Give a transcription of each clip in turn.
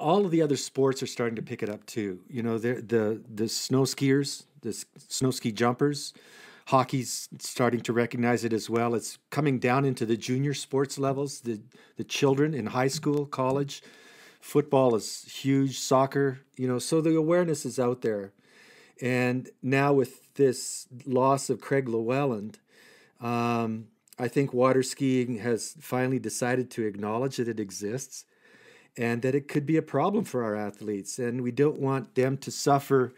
all of the other sports are starting to pick it up too. You know, the snow skiers, the snow ski jumpers, hockey's starting to recognize it as well. It's coming down into the junior sports levels, the children in high school, college. Football is huge, soccer, you know, so the awareness is out there. And now with this loss of Craig Llewellyn, I think water skiing has finally decided to acknowledge that it exists and that it could be a problem for our athletes. And we don't want them to suffer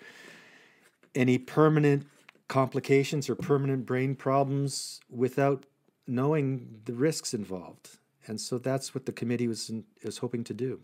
any permanent complications or permanent brain problems without knowing the risks involved. And so that's what the committee was hoping to do.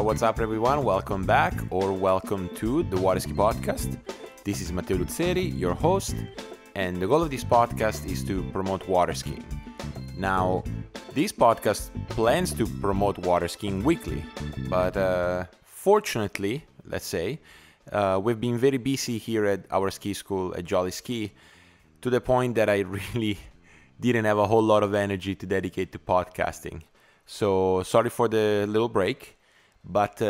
What's up everyone? Welcome back, or welcome to the Water Ski Podcast. This is Matteo Luzeri, your host, and the goal of this podcast is to promote water skiing. Now, this podcast plans to promote water skiing weekly, but fortunately, let's say, we've been very busy here at our ski school at Jolly Ski, to the point that I really didn't have a whole lot of energy to dedicate to podcasting. So sorry for the little break, but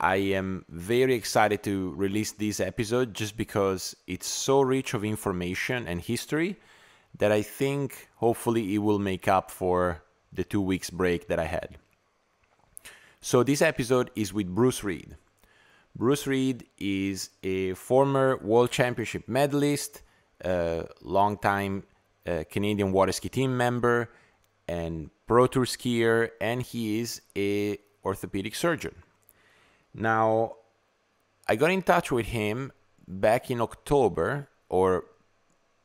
I am very excited to release this episode just because it's so rich of information and history that I think hopefully it will make up for the 2 weeks break that I had. So this episode is with Bruce Reid. Bruce Reid is a former World Championship medalist, a longtime Canadian water ski team member and pro tour skier, and he is an orthopedic surgeon. Now, I got in touch with him back in October, or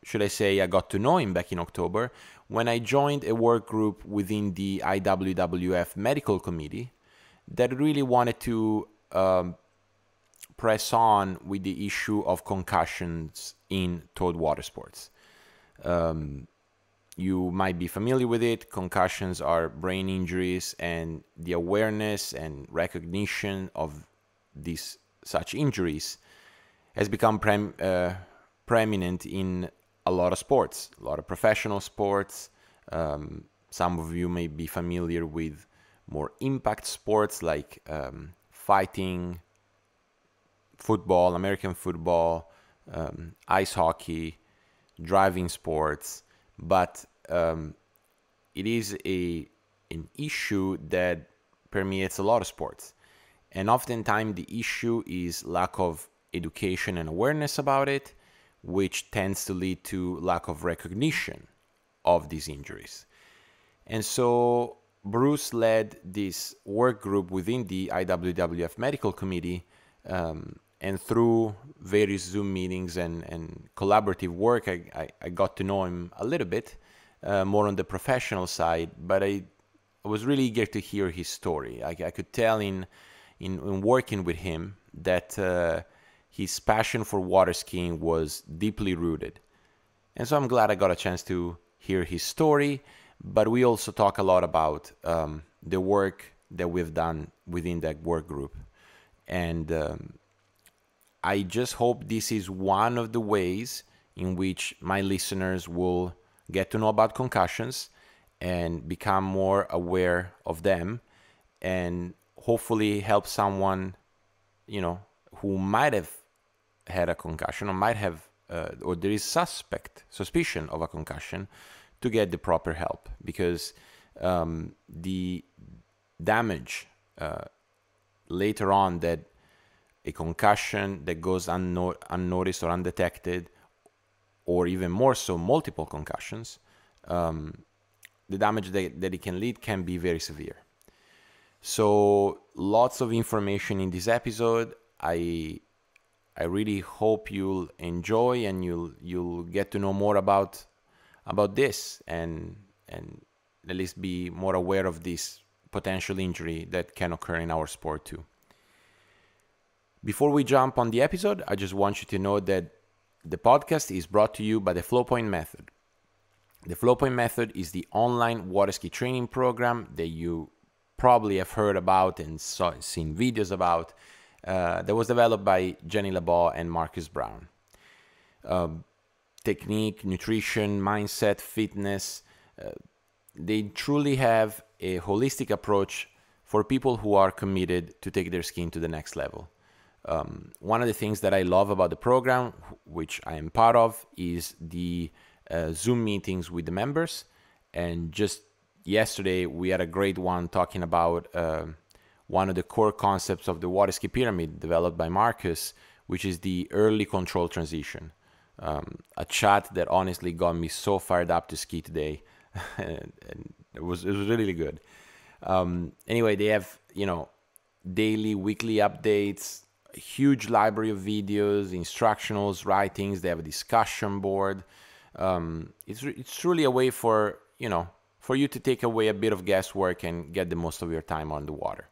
should I say I got to know him back in October, when I joined a work group within the IWWF medical committee that really wanted to press on with the issue of concussions in towed water sports. You might be familiar with it. Concussions are brain injuries, and the awareness and recognition of these such injuries has become preeminent in a lot of sports, a lot of professional sports. Some of you may be familiar with more impact sports like fighting, football, American football, ice hockey, driving sports. But it is an issue that permeates a lot of sports. And oftentimes the issue is lack of education and awareness about it, which tends to lead to lack of recognition of these injuries. And so Bruce led this work group within the IWWF medical committee, and through various Zoom meetings and collaborative work, I got to know him a little bit, more on the professional side, but I was really eager to hear his story. I could tell in working with him that his passion for water skiing was deeply rooted. And so I'm glad I got a chance to hear his story, but we also talk a lot about the work that we've done within that work group. And I just hope this is one of the ways in which my listeners will get to know about concussions and become more aware of them, and hopefully help someone, you know, who might have had a concussion or might have, or there is suspicion of a concussion, to get the proper help, because the damage later on that a concussion that goes unnoticed or undetected, or even more so, multiple concussions, the damage that it can lead can be very severe. So lots of information in this episode. I really hope you'll enjoy and you'll get to know more about this and at least be more aware of this potential injury that can occur in our sport too. Before we jump on the episode, I just want you to know that the podcast is brought to you by the FlowPoint Method. The FlowPoint Method is the online water ski training program that you probably have heard about and seen videos about, that was developed by Jenny Labo and Marcus Brown. Technique, nutrition, mindset, fitness, they truly have a holistic approach for people who are committed to take their skiing to the next level. One of the things that I love about the program, which I am part of, is the Zoom meetings with the members. And just yesterday, we had a great one talking about one of the core concepts of the water ski pyramid developed by Marcus, which is the early control transition. A chat that honestly got me so fired up to ski today. And it was really good. Anyway, they have, you know, daily, weekly updates, a huge library of videos, instructionals, writings. They have a discussion board. It's truly a way for, you know, for you to take away a bit of guesswork and get the most of your time on the water.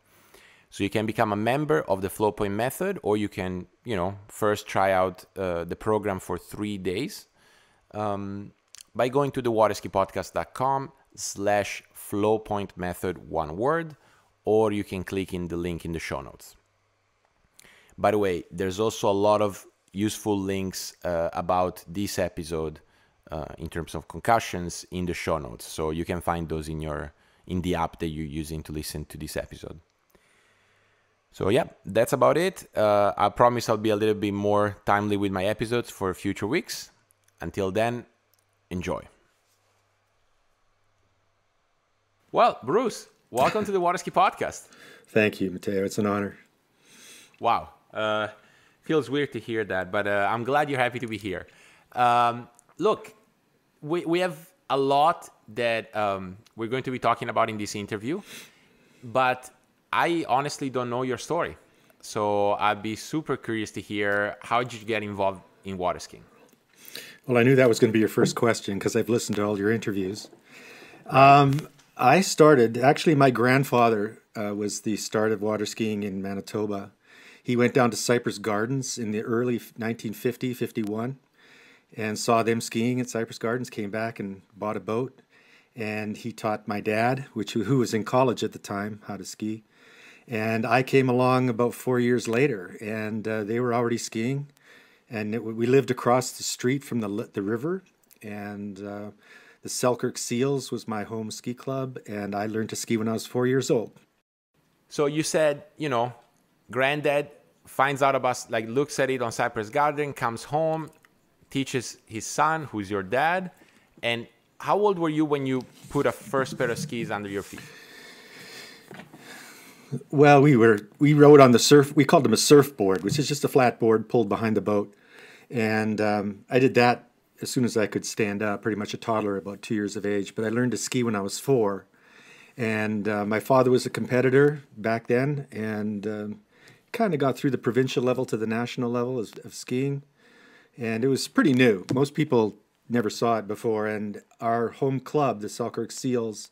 So you can become a member of the FlowPoint Method, or you can, you know, first try out the program for 3 days by going to thewaterskipodcast.com/FlowPoint Method, one word, or you can click in the link in the show notes. By the way, there's also a lot of useful links about this episode in terms of concussions in the show notes. So you can find those in the app that you're using to listen to this episode. So yeah, that's about it. I promise I'll be a little bit more timely with my episodes for future weeks. Until then, enjoy. Well, Bruce, welcome to the Water Ski Podcast. Thank you, Matteo. It's an honor. Wow. Feels weird to hear that, but I'm glad you're happy to be here. Look, we have a lot that we're going to be talking about in this interview, but I honestly don't know your story, so I'd be super curious to hear, how did you get involved in water skiing? Well, I knew that was going to be your first question because I've listened to all your interviews. I started, actually my grandfather was the start of water skiing in Manitoba. He went down to Cypress Gardens in the early 1950-51 and saw them skiing at Cypress Gardens, came back and bought a boat, and he taught my dad, who was in college at the time, how to ski. And I came along about 4 years later, and they were already skiing. And we lived across the street from the river, and the Selkirk Seals was my home ski club, and I learned to ski when I was 4 years old. So you said, you know, granddad finds out about, like, looks at it on Cypress Garden, comes home, teaches his son, who's your dad. And how old were you when you put a first pair of skis under your feet? Well, we rode on the surf. We called them a surfboard, which is just a flat board pulled behind the boat. And I did that as soon as I could stand up, pretty much a toddler, about 2 years of age. But I learned to ski when I was four. And my father was a competitor back then, and kind of got through the provincial level to the national level of skiing. And it was pretty new. Most people never saw it before. And our home club, the Selkirk Seals,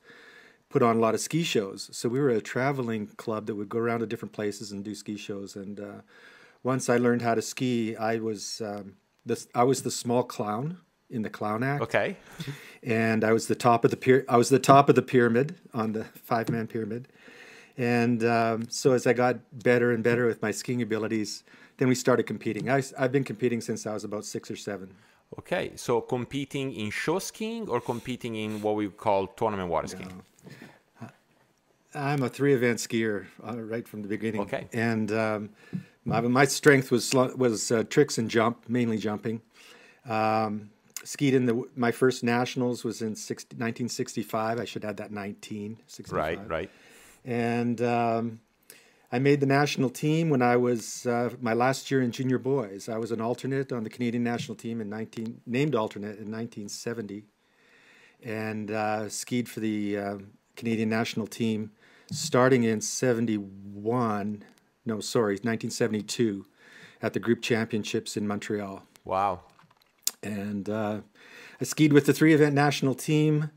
put on a lot of ski shows. So we were a traveling club that would go around to different places and do ski shows. And once I learned how to ski, I was the small clown in the clown act. Okay. And I was the top of the pyramid, on the five-man pyramid. And so as I got better and better with my skiing abilities, then we started competing. I've been competing since I was about 6 or 7. Okay, so competing in show skiing or competing in what we call tournament water skiing? No. I'm a three-event skier right from the beginning. Okay. And my strength was tricks and jump, mainly jumping. Skied in my first nationals was in 1965. I should add that 1965. Right, right. And I made the national team when I was my last year in junior boys. I was an alternate on the Canadian national team named alternate in 1970, and skied for the Canadian national team starting in 1972 at the group championships in Montreal. Wow. And I skied with the three-event national team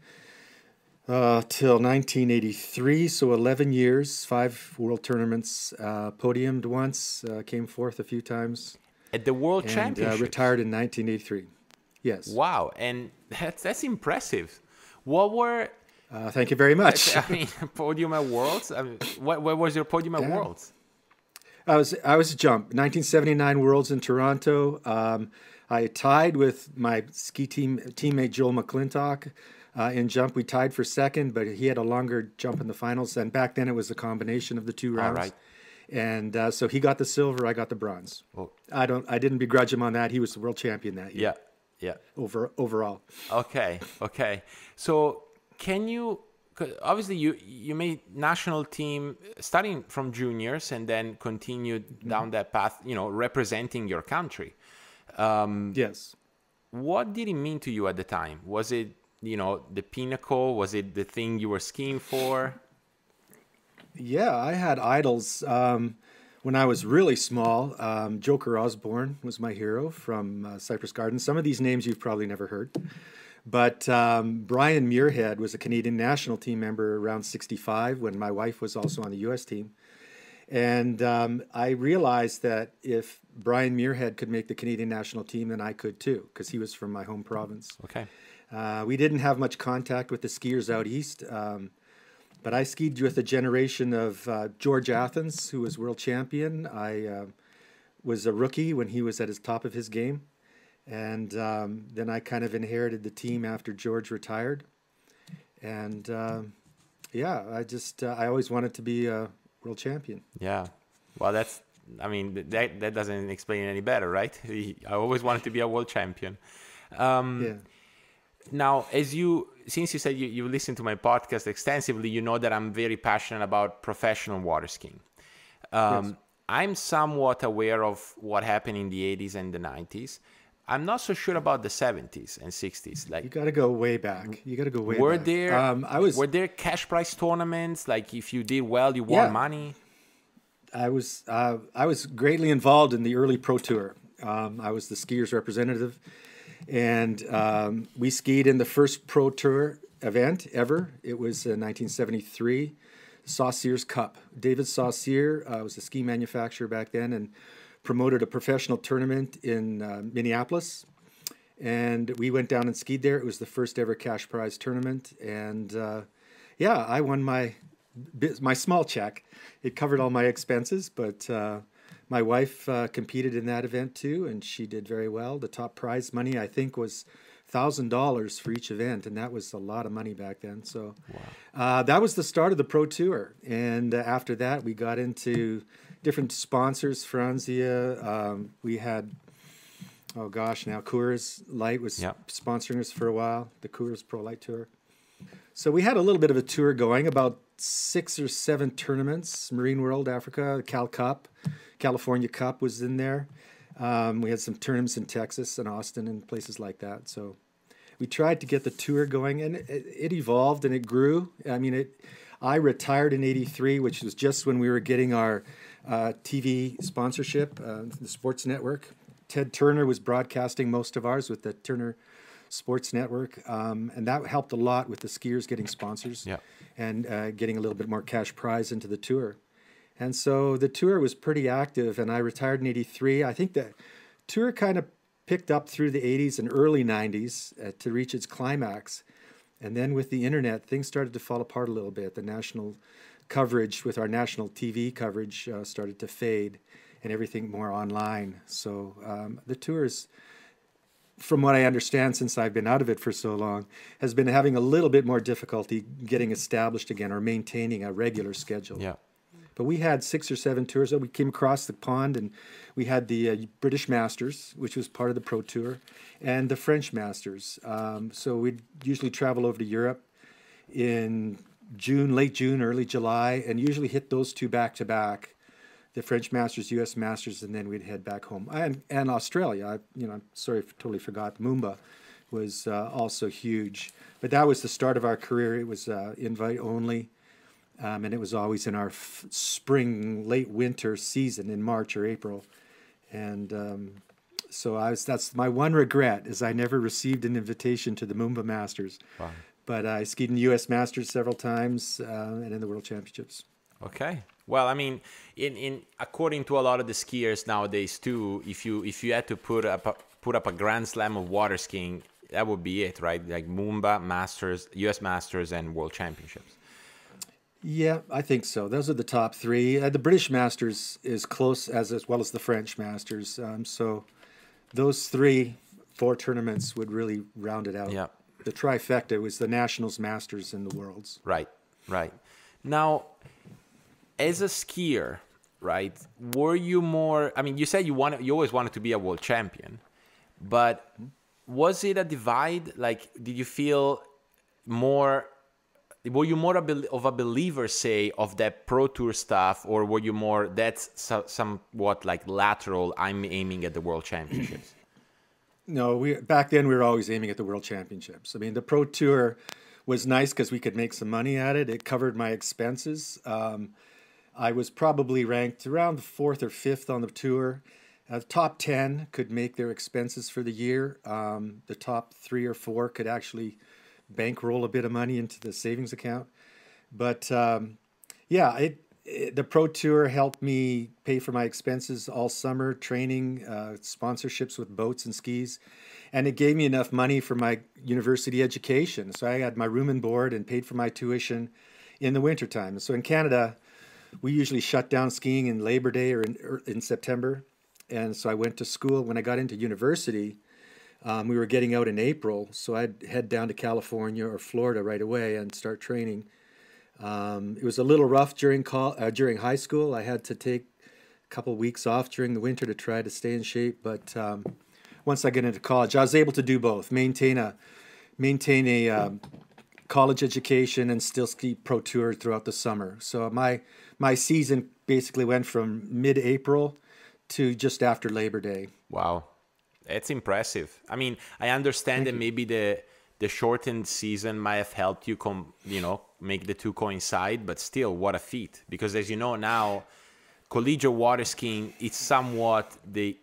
till 1983, so 11 years, 5 world tournaments, podiumed once, came fourth a few times. At the World Championships? Retired in 1983. Yes. Wow. And that's impressive. What were... thank you very much. I mean, podium at Worlds? I mean, what was your podium at Worlds? I was a jump. 1979 Worlds in Toronto. I tied with my ski teammate Joel McClintock in jump. We tied for second, but he had a longer jump in the finals. And back then it was a combination of the two rounds. All right. And so he got the silver, I got the bronze. Oh. I didn't begrudge him on that. He was the world champion that year. Yeah, yeah. Overall. Okay, okay. So can you, obviously you made national team starting from juniors and then continued down that path, you know, representing your country. Yes. What did it mean to you at the time? Was it, you know, the pinnacle? Was it the thing you were skiing for? Yeah, I had idols when I was really small. Joker Osborne was my hero from Cypress Gardens. Some of these names you've probably never heard. But Brian Muirhead was a Canadian national team member around 65 when my wife was also on the U.S. team. And I realized that if Brian Muirhead could make the Canadian national team, then I could too, because he was from my home province. Okay. We didn't have much contact with the skiers out east. But I skied with a generation of George Athens, who was world champion. I was a rookie when he was at his top of his game. And then I kind of inherited the team after George retired. And yeah, I always wanted to be a world champion. Yeah. Well, that's, I mean, that doesn't explain it any better, right? I always wanted to be a world champion. Yeah. Now, since you said you listened to my podcast extensively, you know that I'm very passionate about professional water skiing. Yes. I'm somewhat aware of what happened in the 80s and the 90s. I'm not so sure about the 70s and 60s. Like, you got to go way back. You got to go way back. Were there cash prize tournaments? Like, if you did well, you won money? I was greatly involved in the early Pro Tour. I was the skier's representative. And we skied in the first Pro Tour event ever. It was in 1973, Saucier's Cup. David Saucier was a ski manufacturer back then and promoted a professional tournament in Minneapolis. And we went down and skied there. It was the first ever cash prize tournament. And yeah, I won my small check. It covered all my expenses, but... my wife competed in that event too, and she did very well. The top prize money, I think, was $1,000 for each event, and that was a lot of money back then. So wow. That was the start of the Pro Tour. And after that, we got into different sponsors, Franzia. We had, oh gosh, now Coors Light was sponsoring us for a while, the Coors Pro Light Tour. So we had a little bit of a tour going, about 6 or 7 tournaments, Marine World Africa, Cal Cup. California Cup was in there. We had some tournaments in Texas and Austin and places like that. So we tried to get the tour going, and it evolved and it grew. I mean, I retired in '83, which was just when we were getting our TV sponsorship, the sports network. Ted Turner was broadcasting most of ours with the Turner Sports Network, and that helped a lot with the skiers getting sponsors and getting a little bit more cash prize into the tour. And so the tour was pretty active, and I retired in '83. I think the tour kind of picked up through the 80s and early 90s to reach its climax. And then with the internet, things started to fall apart a little bit. The national coverage with our national TV coverage started to fade, and everything more online. So the tour's, from what I understand since I've been out of it for so long, has been having a little bit more difficulty getting established again or maintaining a regular schedule. Yeah. But we had 6 or 7 tours. We came across the pond, and we had the British Masters, which was part of the Pro Tour, and the French Masters. So we'd usually travel over to Europe in June, late June, early July, and usually hit those two back-to-back, the French Masters, U.S. Masters, and then we'd head back home. And Australia, I'm sorry, I totally forgot, Moomba was also huge. But that was the start of our career. It was invite only. And it was always in our spring, late winter season in March or April. And so that's my one regret, is I never received an invitation to the Moomba Masters. Wow. But I skied in the U.S. Masters several times and in the World Championships. Okay. Well, I mean, according to a lot of the skiers nowadays too, if you had to put a put up a grand slam of water skiing, that would be it, right? Like Moomba Masters, U.S. Masters, and World Championships. Yeah, I think so. Those are the top three. The British Masters is close, as well as the French Masters. So those four tournaments would really round it out. Yeah. The trifecta was the Nationals, Masters, and the Worlds. Right, right. Now, as a skier, right, were you more, I mean, you said you always wanted to be a world champion, but was it a divide? Like, did you feel more, were you more of a believer, say, of that pro tour stuff, or were you more, that's somewhat like lateral, I'm aiming at the world championships? No, back then we were always aiming at the world championships. I mean, the pro tour was nice because we could make some money at it. It covered my expenses. I was probably ranked around 4th or 5th on the tour. The top 10 could make their expenses for the year. The top 3 or 4 could actually bankroll a bit of money into the savings account. But yeah, the pro tour helped me pay for my expenses all summer, training, sponsorships with boats and skis. And it gave me enough money for my university education. So I had my room and board and paid for my tuition in the wintertime. So in Canada, we usually shut down skiing in Labor Day or in September. And so I went to school. When I got into university, we were getting out in April. So I'd head down to California or Florida right away and start training. It was a little rough during high school. I had to take a couple of weeks off during the winter to try to stay in shape. But once I got into college, I was able to do both, maintain a college education and still ski pro tour throughout the summer. So my season basically went from mid-April to just after Labor Day. Wow. That's impressive. I mean, I understand that maybe the shortened season might have helped you, make the two coincide, but still, what a feat. Because as you know now, collegiate water skiing is somewhat the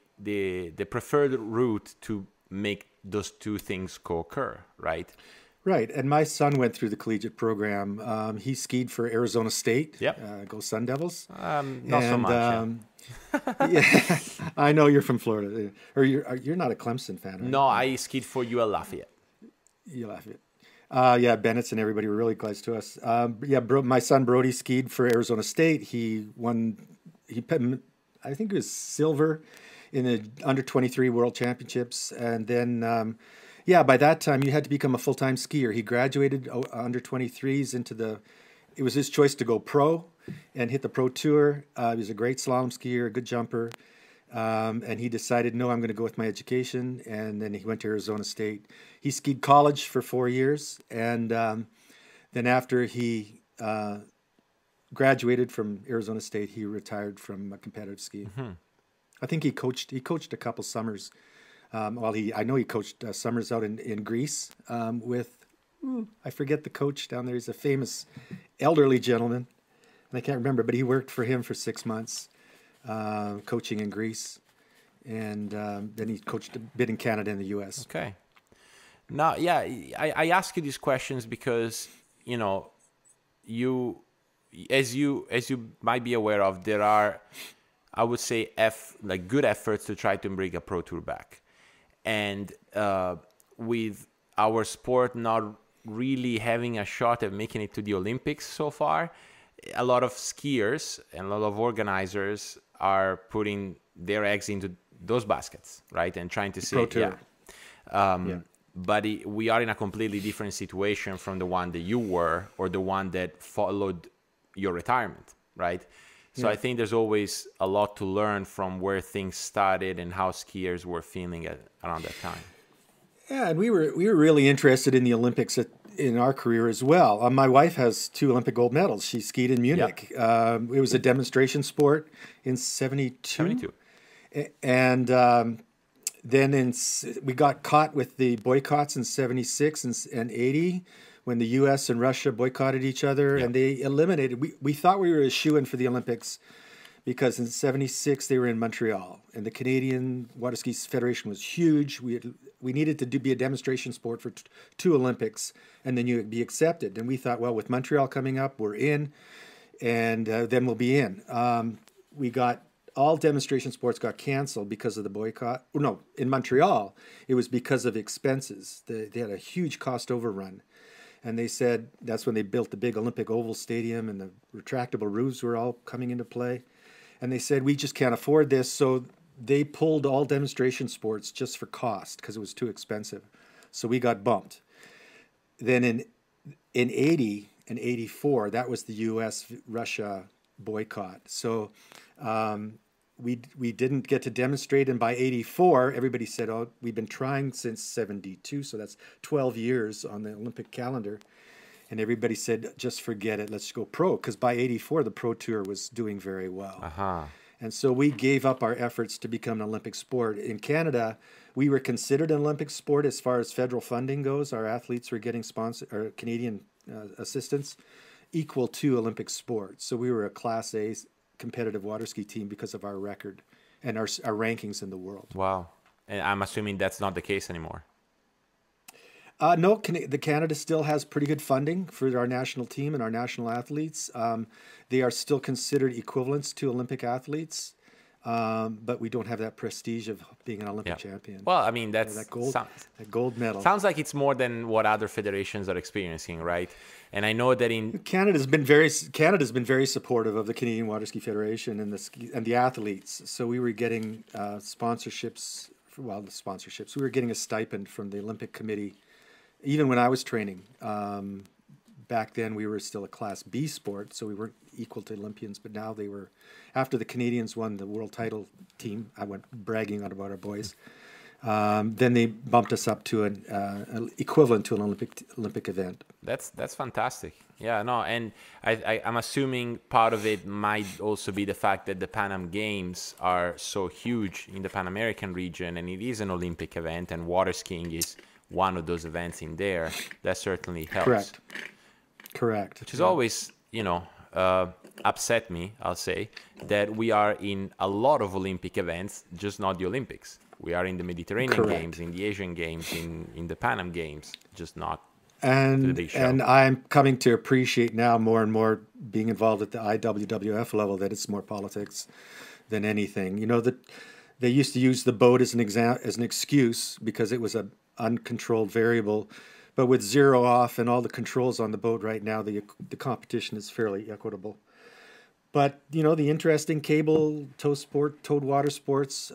preferred route to make those two things co-occur, right? Right, and my son went through the collegiate program. He skied for Arizona State. Yep. Go Sun Devils. Not so much. Yeah. I know you're from Florida. Or you're not a Clemson fan, right? No, I skied for UL Lafayette. UL Lafayette. Yeah, Bennett's and everybody were really close to us. Yeah, my son Brody skied for Arizona State. He won, I think it was silver in the under-23 World Championships. And then... yeah, by that time, you had to become a full-time skier. He graduated under-23s into the... It was his choice to go pro and hit the pro tour. He was a great slalom skier, a good jumper. And he decided, no, I'm going to go with my education. And then he went to Arizona State. He skied college for 4 years. And then after he graduated from Arizona State, he retired from competitive skiing. Mm-hmm. I think he coached a couple summers. Well, I know he coached summers out in Greece with, I forget the coach down there. He's a famous elderly gentleman, and I can't remember, but he worked for him for 6 months, coaching in Greece. And then he coached a bit in Canada and the U.S. Okay. Now, yeah, I ask you these questions because, as you might be aware of, there are, I would say, good efforts to try to bring a pro tour back. And with our sport not really having a shot at making it to the Olympics so far, a lot of skiers and a lot of organizers are putting their eggs into those baskets, right? And trying to say, yeah. But we are in a completely different situation from the one that you were or the one that followed your retirement, right? So yeah. I think there's always a lot to learn from where things started and how skiers were feeling around that time. Yeah, and we were really interested in the Olympics in our career as well. My wife has 2 Olympic gold medals. She skied in Munich. Yeah. It was a demonstration sport in '72. And then we got caught with the boycotts in '76 and '80. When the U.S. and Russia boycotted each other, and they eliminated. We thought we were a shoo-in for the Olympics because in '76 they were in Montreal, and the Canadian Water Ski Federation was huge. We needed to be a demonstration sport for 2 Olympics, and then you'd be accepted. And we thought, well, with Montreal coming up, we're in, and then we'll be in. We got all demonstration sports got canceled because of the boycott. No, in Montreal, it was because of expenses. They had a huge cost overrun. And they said that's when they built the big Olympic Oval Stadium and the retractable roofs were all coming into play. And they said, we just can't afford this. So they pulled all demonstration sports just for cost because it was too expensive. So we got bumped. Then in 80 and 84, that was the U.S.-Russia boycott. So we didn't get to demonstrate. And by 84, everybody said, oh, we've been trying since 72. So that's 12 years on the Olympic calendar. And everybody said, just forget it. Let's go pro. Because by 84, the pro tour was doing very well. Uh-huh. And so we gave up our efforts to become an Olympic sport. In Canada, we were considered an Olympic sport as far as federal funding goes. Our athletes were getting sponsored, or Canadian assistance, equal to Olympic sports. So we were a Class A competitive water ski team because of our record and our rankings in the world. Wow. And I'm assuming that's not the case anymore. No, the Canada still has pretty good funding for our national team and our national athletes. They are still considered equivalents to Olympic athletes, but we don't have that prestige of being an Olympic champion. Well, I mean, that's that gold medal. Sounds like it's more than what other federations are experiencing, right? And I know that in Canada's been very supportive of the Canadian Water Ski Federation and the athletes. So we were getting sponsorships. Well, the sponsorships. We were getting a stipend from the Olympic Committee. Even when I was training, back then we were still a Class B sport, so we weren't equal to Olympians, but now they were. After the Canadians won the world title team, I went bragging on about our boys, then they bumped us up to an equivalent to an Olympic event. That's fantastic. Yeah, no, and I'm assuming part of it might also be the fact that the Pan Am Games are so huge in the Pan American region, and it is an Olympic event, and water skiing is one of those events in there. That certainly helps. Correct. Which is always, you know, upset me, I'll say, that we are in a lot of Olympic events, just not the Olympics. We are in the Mediterranean Games, in the Asian Games, in the Pan Am Games, just not the big show. And I'm coming to appreciate now more and more, being involved at the IWWF level, that it's more politics than anything. You know, they used to use the boat as an excuse because it was a uncontrolled variable, but with zero off and all the controls on the boat right now, the competition is fairly equitable. But you know, the interesting cable towed water sports,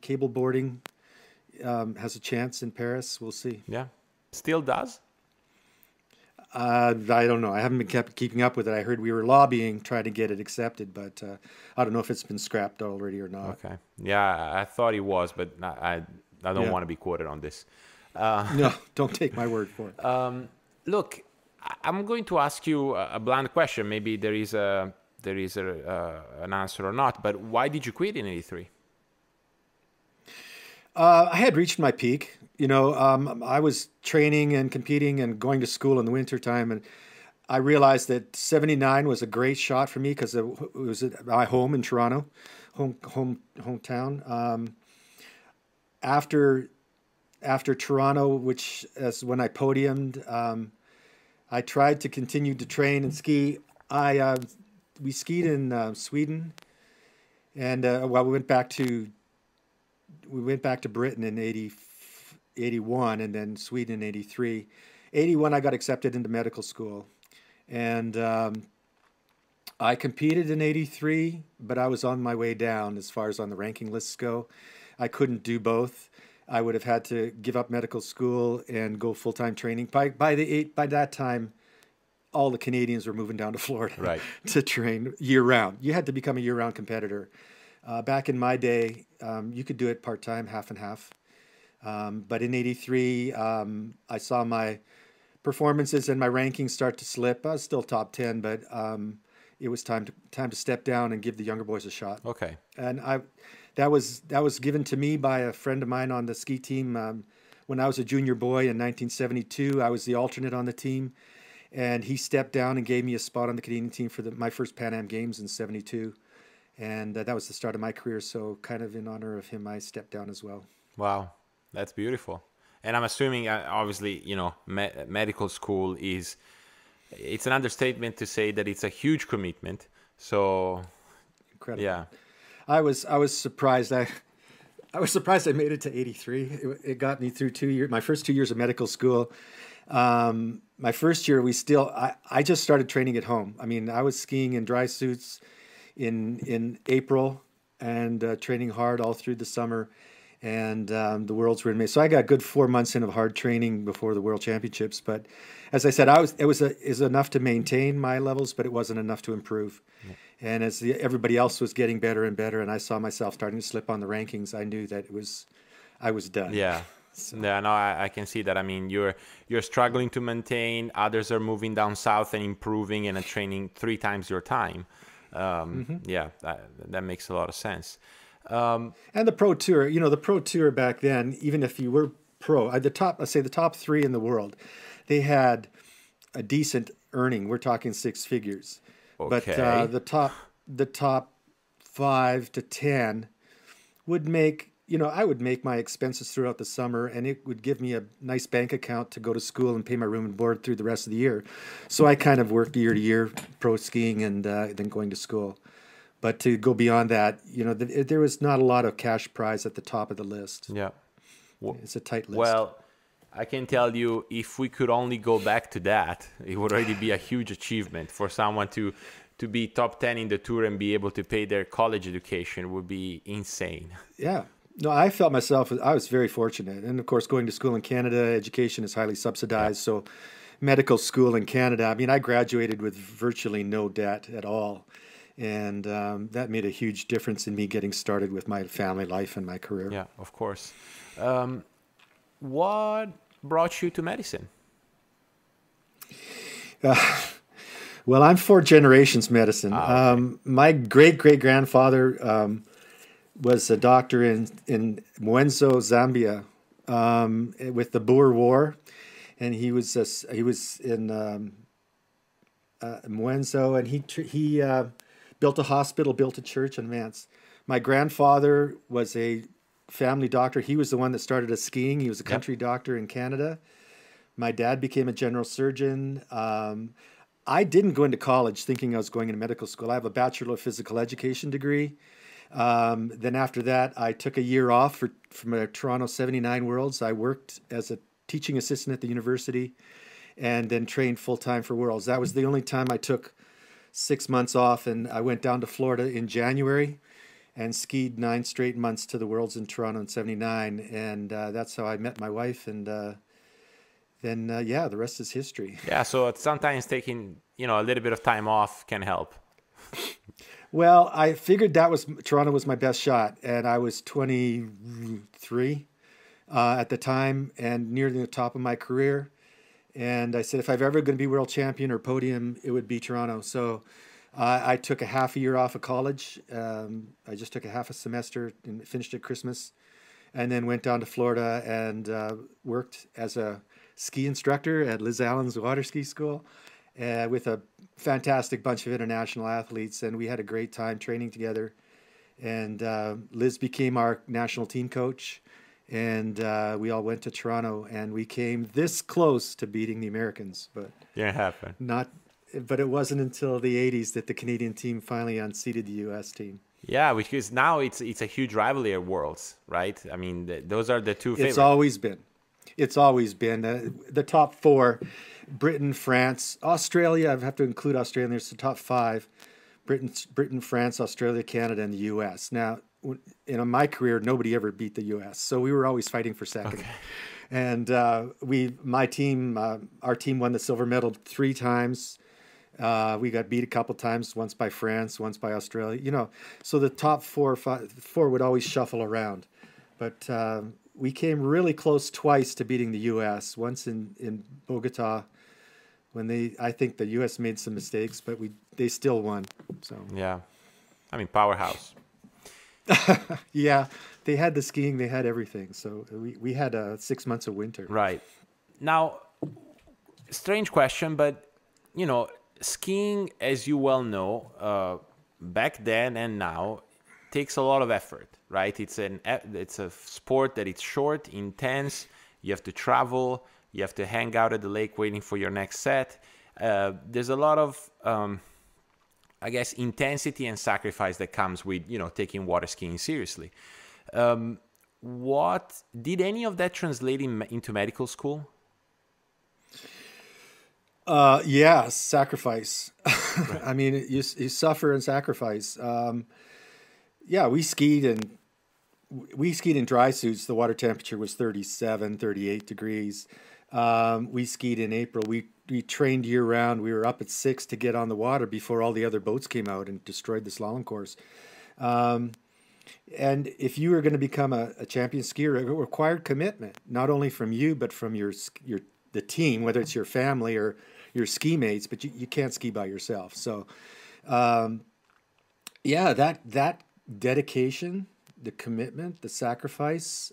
cable boarding has a chance in Paris. We'll see. Yeah, still does. I don't know. I haven't been keeping up with it. I heard we were lobbying, trying to get it accepted, but I don't know if it's been scrapped already or not. Okay. Yeah, I thought it was, but I don't want to be quoted on this. No, don't take my word for it. Look, I'm going to ask you a blunt question. Maybe there is an answer or not. But why did you quit in '83? I had reached my peak. You know, I was training and competing and going to school in the wintertime, and I realized that '79 was a great shot for me because it was at my home in Toronto, hometown. After Toronto, which is when I podiumed, I tried to continue to train and ski. We skied in Sweden, and well, we went back to Britain in 81, and then Sweden in 83. 81, I got accepted into medical school, and I competed in 83, but I was on my way down as far as on the ranking lists go. I couldn't do both. I would have had to give up medical school and go full-time training. By that time, all the Canadians were moving down to Florida to train year-round. You had to become a year-round competitor. Back in my day, you could do it part-time, half and half. But in 83, I saw my performances and my rankings start to slip. I was still top 10, but it was time to step down and give the younger boys a shot. Okay. And that was given to me by a friend of mine on the ski team. When I was a junior boy in 1972, I was the alternate on the team, and he stepped down and gave me a spot on the Canadian team for my first Pan Am Games in '72, and that was the start of my career. So, kind of in honor of him, I stepped down as well. Wow, that's beautiful. And I'm assuming, obviously, you know, medical school is. It's an understatement to say that it's a huge commitment. So, incredible. Yeah. I was surprised. I was surprised I made it to 83. It got me through 2 years, my first 2 years of medical school. My first year, I just started training at home. I mean, I was skiing in dry suits in April and training hard all through the summer. And the Worlds were in May. So I got a good 4 months in of hard training before the World Championships. But as I said, it was enough to maintain my levels, but it wasn't enough to improve. Yeah. And as everybody else was getting better and better, and I saw myself starting to slip on the rankings, I knew that I was done. Yeah. So. Yeah, no, I can see that. I mean, you're struggling to maintain. Others are moving down south and improving and training 3 times your time. Yeah, that makes a lot of sense. And the pro tour, you know, the pro tour back then, even if you were pro, the top 3 in the world, they had a decent earning. We're talking 6 figures, okay. But the top 5 to 10 would make, you know, I would make my expenses throughout the summer, and it would give me a nice bank account to go to school and pay my room and board through the rest of the year. So I kind of worked year to year pro skiing and then going to school. But to go beyond that, you know, there was not a lot of cash prize at the top of the list. Yeah. It's a tight list. Well, I can tell you, if we could only go back to that, it would already be a huge achievement for someone to be top 10 in the tour and be able to pay their college education would be insane. Yeah. No, I felt myself, I was very fortunate. And of course, going to school in Canada, education is highly subsidized. Yeah. So medical school in Canada, I mean, I graduated with virtually no debt at all. And that made a huge difference in me getting started with my family life and my career. Yeah, of course. What brought you to medicine? Well, I'm 4 generations medicine. Ah, okay. My great-great-grandfather was a doctor in Mwenzo, Zambia, with the Boer War. And he was in Mwenzo, and he built a hospital, built a church in Mance. My grandfather was a family doctor. He was the one that started us skiing. He was a country doctor in Canada. My dad became a general surgeon. I didn't go into college thinking I was going into medical school. I have a Bachelor of Physical Education degree. Then after that, I took a year off from a Toronto 79 Worlds. I worked as a teaching assistant at the university and then trained full-time for Worlds. That was the only time I took 6 months off, and I went down to Florida in January and skied 9 straight months to the Worlds in Toronto in '79, and that's how I met my wife, and then yeah, the rest is history. Yeah, so sometimes taking, you know, a little bit of time off can help. Well, I figured that was Toronto was my best shot, and I was 23 at the time and nearly the top of my career. And I said, if I'm ever going to be world champion or podium, it would be Toronto. So I took a half a year off of college. I just took a half a semester and finished at Christmas, and then went down to Florida and worked as a ski instructor at Liz Allen's water ski school with a fantastic bunch of international athletes. And we had a great time training together. And Liz became our national team coach. And we all went to Toronto, and we came this close to beating the Americans, but didn't happen. But it wasn't until the 80s that the Canadian team finally unseated the U.S. team. Yeah, which is now it's a huge rivalry at Worlds, right? I mean, those are the two favorites. It's always been the top 4: Britain, France, Australia. I have to include Australia. There's the top 5: Britain, France, Australia, Canada, and the U.S. Now, in my career, nobody ever beat the U.S., so we were always fighting for second. Okay. And our team won the silver medal 3 times. We got beat a couple times, once by France, once by Australia. You know, so the top 4 would always shuffle around. But we came really close twice to beating the U.S. Once in Bogota, when I think the U.S. made some mistakes, but they still won. So yeah, I mean, powerhouse. Yeah, they had the skiing, they had everything. So we had 6 months of winter. Right. Now, strange question, but, you know, skiing, as you well know, back then and now, takes a lot of effort, right? It's a sport that it's short, intense. You have to travel. You have to hang out at the lake waiting for your next set. There's a lot of I guess, intensity and sacrifice that comes with, you know, taking water skiing seriously. What did any of that translate into medical school? Yeah, sacrifice. Right. I mean, you suffer and sacrifice. Yeah, we skied in dry suits. The water temperature was 37, 38 degrees. We skied in April. We trained year round. We were up at 6 to get on the water before all the other boats came out and destroyed the slalom course. And if you were going to become a champion skier, it required commitment, not only from you, but from the team, whether it's your family or your ski mates, but you can't ski by yourself. So, yeah, that dedication, the commitment, the sacrifice,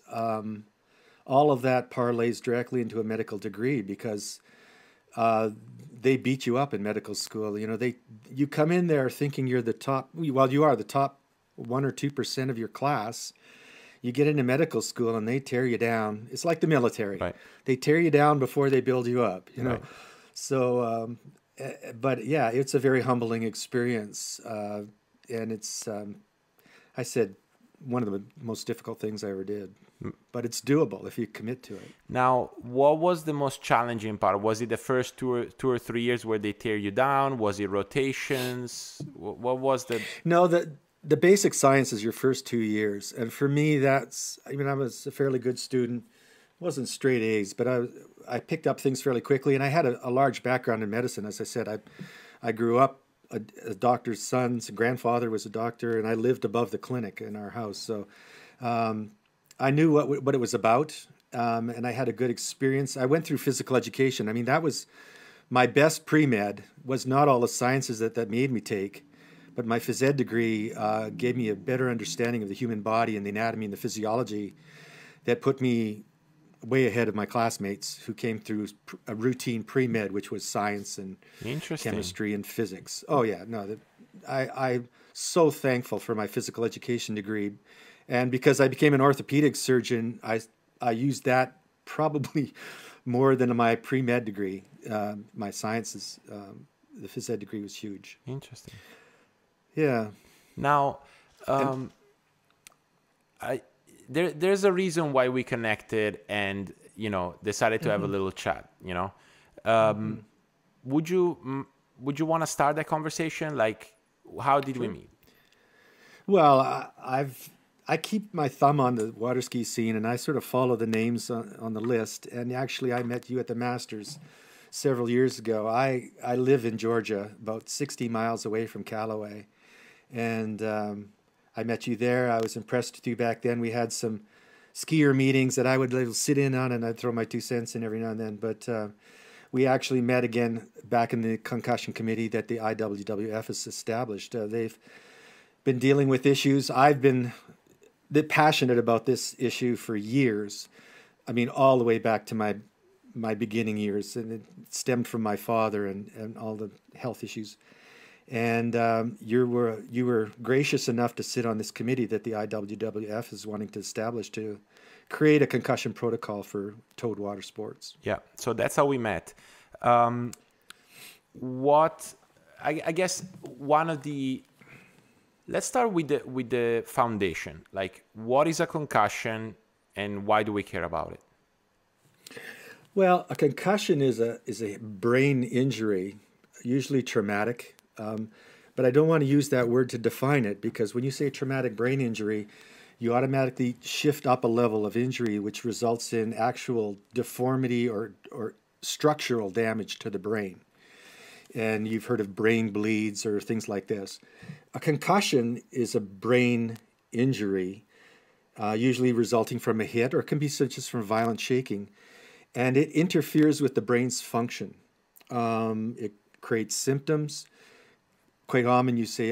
all of that parlays directly into a medical degree, because they beat you up in medical school. You know, you come in there thinking you're the top, well, you are the top 1 or 2% of your class. You get into medical school and they tear you down. It's like the military. Right. They tear you down before they build you up, you know? Right. So, but yeah, it's a very humbling experience. And it's, I said, one of the most difficult things I ever did, but it's doable if you commit to it. Now, what was the most challenging part? Was it the first two or three years where they tear you down? Was it rotations? What was the... No, the basic science is your first 2 years. And for me, that's, I mean, I was a fairly good student. It wasn't straight A's, but I picked up things fairly quickly. And I had a large background in medicine. As I said, I grew up a doctor's son's grandfather was a doctor, and I lived above the clinic in our house. So I knew what it was about, and I had a good experience. I went through physical education. I mean, that was my best pre-med, was not all the sciences that made me take, but my phys ed degree gave me a better understanding of the human body and the anatomy and the physiology that put me way ahead of my classmates who came through a routine pre-med, which was science and chemistry and physics. Oh yeah, no, I'm so thankful for my physical education degree. And because I became an orthopedic surgeon, I used that probably more than my pre-med degree. My sciences, the phys ed degree was huge. Interesting. Yeah. Now, there's a reason why we connected and, you know, decided to have a little chat, you know. Would you want to start that conversation? Like, how did we meet? Well, I keep my thumb on the water ski scene, and I sort of follow the names on the list. And actually, I met you at the Masters several years ago. I live in Georgia, about 60 miles away from Callaway, and I met you there. I was impressed with you back then. We had some skier meetings that I would sit in on, and I'd throw my 2 cents in every now and then. But we actually met again back in the concussion committee that the IWWF has established. They've been dealing with issues. I've been passionate about this issue for years. I mean, all the way back to my beginning years, and it stemmed from my father and all the health issues. And you were gracious enough to sit on this committee that the IWWF is wanting to establish to create a concussion protocol for towed water sports. Yeah, so that's how we met. I guess one of the... Let's start with the foundation. Like, what is a concussion and why do we care about it? Well, a concussion is a brain injury, usually traumatic. But I don't want to use that word to define it, because when you say traumatic brain injury, you automatically shift up a level of injury, which results in actual deformity or structural damage to the brain. And you've heard of brain bleeds or things like this. A concussion is a brain injury, usually resulting from a hit, or it can be just from violent shaking. And it interferes with the brain's function. It creates symptoms. Quite often you say,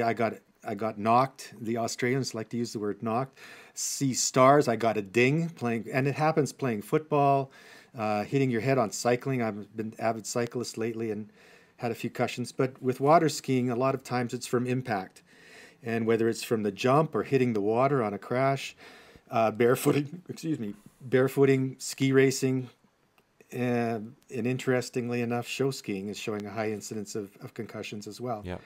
I got knocked. The Australians like to use the word knocked. See stars, I got a ding playing, and it happens playing football, hitting your head on cycling. I've been an avid cyclist lately and had a few concussions. But with water skiing, a lot of times it's from impact. And whether it's from the jump or hitting the water on a crash, barefooting, ski racing, and interestingly enough, show skiing is showing a high incidence of concussions as well. Yeah.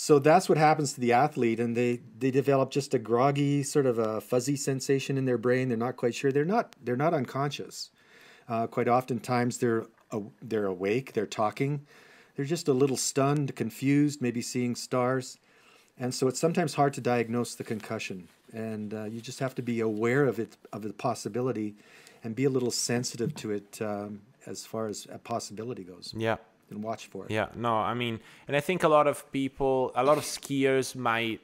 So that's what happens to the athlete, and they develop just a groggy, sort of a fuzzy sensation in their brain. They're not quite sure. They're not unconscious. Quite oftentimes they're awake. They're talking. They're just a little stunned, confused, maybe seeing stars, and so it's sometimes hard to diagnose the concussion. And you just have to be aware of it, of the possibility, and be a little sensitive to it as far as a possibility goes. Yeah. And watch for it. Yeah, no, I mean, and I think a lot of people, a lot of skiers might,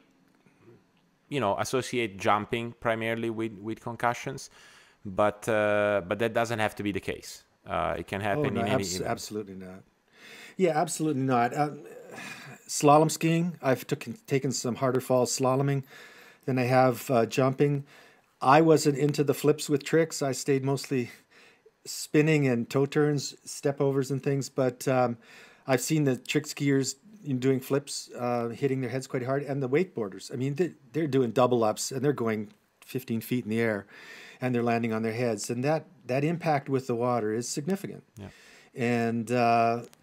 you know, associate jumping primarily with concussions, but that doesn't have to be the case. It can happen in any event. Absolutely not. Yeah, absolutely not. Slalom skiing, I've taken some harder falls slaloming than I have jumping. I wasn't into the flips with tricks. I stayed mostly spinning and toe turns, step overs and things, but I've seen the trick skiers doing flips, hitting their heads quite hard, and the wakeboarders. I mean, they're doing double ups, and they're going 15 feet in the air, and they're landing on their heads, and that impact with the water is significant. Yeah. And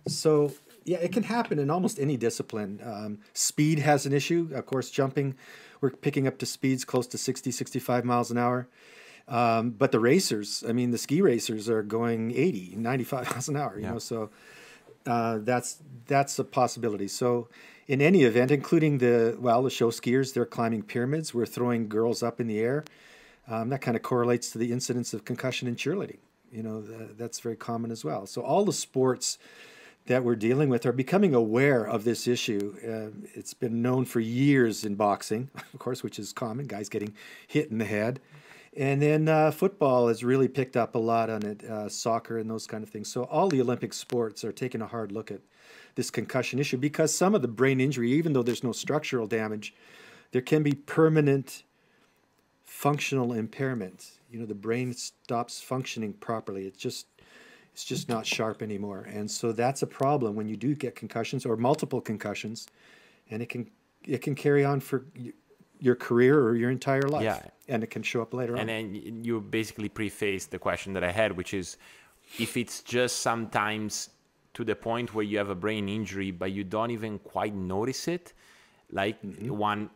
so, yeah, it can happen in almost any discipline. Speed has an issue. Of course, jumping, we're picking up to speeds close to 60, 65 miles an hour. But the racers, I mean, the ski racers are going 80, 95 miles an hour, you know, so that's a possibility. So in any event, including the show skiers, they're climbing pyramids. We're throwing girls up in the air. That kind of correlates to the incidence of concussion in cheerleading. You know, that's very common as well. So all the sports that we're dealing with are becoming aware of this issue. It's been known for years in boxing, of course, which is common, guys getting hit in the head. And then football has really picked up a lot on it, soccer and those kind of things. So all the Olympic sports are taking a hard look at this concussion issue, because some of the brain injury, even though there's no structural damage, there can be permanent functional impairment. You know, the brain stops functioning properly. It's just not sharp anymore. And so that's a problem when you do get concussions or multiple concussions, and it can carry on for your career or your entire life, and it can show up later on. And then you basically prefaced the question that I had, which is, if it's just sometimes to the point where you have a brain injury, but you don't even quite notice it, like one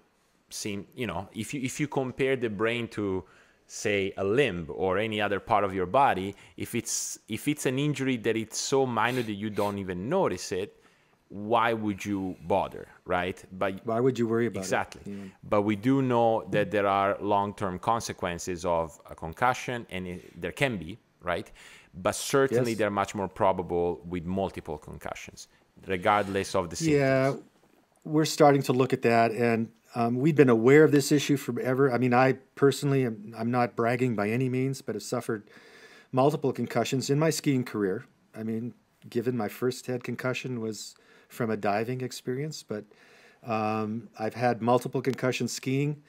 seem, you know, if you compare the brain to, say, a limb or any other part of your body, if it's an injury that it's so minor that you don't even notice it, why would you bother, right? But why would you worry about it? Exactly. Yeah. But we do know that there are long-term consequences of a concussion, and there can be, right? But certainly they're much more probable with multiple concussions, regardless of the symptoms. Yeah, we're starting to look at that, and we've been aware of this issue forever. I mean, I personally, I'm not bragging by any means, but have suffered multiple concussions in my skiing career. I mean, given my first head concussion was from a diving experience, but I've had multiple concussions skiing.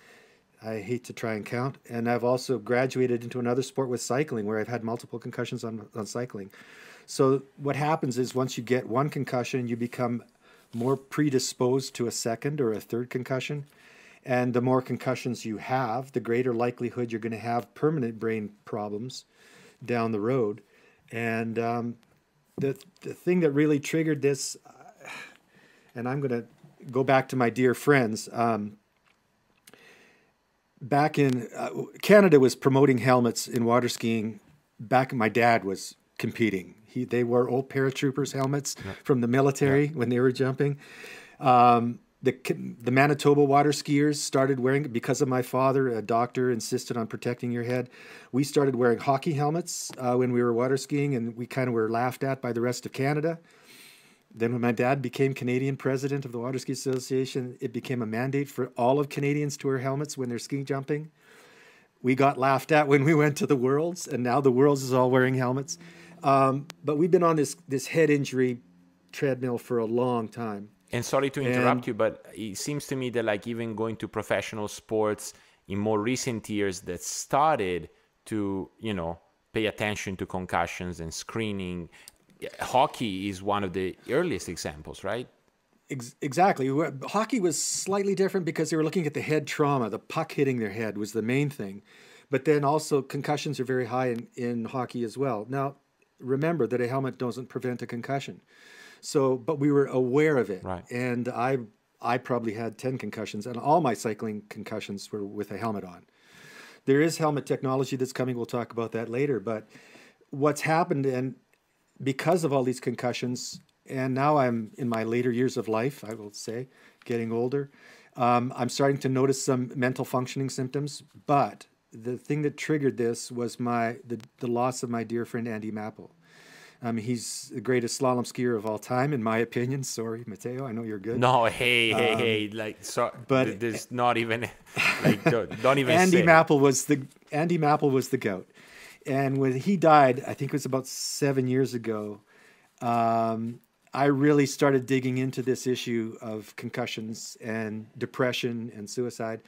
I hate to try and count. And I've also graduated into another sport with cycling, where I've had multiple concussions on cycling. So what happens is, once you get one concussion, you become more predisposed to a second or a third concussion. And the more concussions you have, the greater likelihood you're going to have permanent brain problems down the road. And the thing that really triggered this, and I'm going to go back to my dear friends. Back in Canada was promoting helmets in water skiing. Back my dad was competing. They wore old paratroopers helmets from the military when they were jumping. The Manitoba water skiers started wearing, because of my father, a doctor insisted on protecting your head. We started wearing hockey helmets when we were water skiing, and we kind of were laughed at by the rest of Canada. Then when my dad became Canadian president of the Water Ski Association, it became a mandate for all of Canadians to wear helmets when they're ski jumping. We got laughed at when we went to the Worlds, and now the Worlds is all wearing helmets. But we've been on this head injury treadmill for a long time. And sorry to interrupt you, but it seems to me that, like, even going to professional sports in more recent years that started to, you know, pay attention to concussions and screening, hockey is one of the earliest examples, right? Exactly. Hockey was slightly different because they were looking at the head trauma. The puck hitting their head was the main thing. But then also concussions are very high in hockey as well. Now, remember that a helmet doesn't prevent a concussion. So, but we were aware of it. Right. And I I probably had 10 concussions, and all my cycling concussions were with a helmet on. There is helmet technology that's coming. We'll talk about that later. But what's happened, and because of all these concussions, and now I'm in my later years of life, I will say, getting older, I'm starting to notice some mental functioning symptoms. But the thing that triggered this was the loss of my dear friend Andy Mapple. He's the greatest slalom skier of all time, in my opinion. Sorry, Matteo, I know you're good. No, hey, like, so, but there's not even, like, don't even. Andy Mapple was the GOAT, and when he died, I think it was about 7 years ago. I really started digging into this issue of concussions and depression and suicide,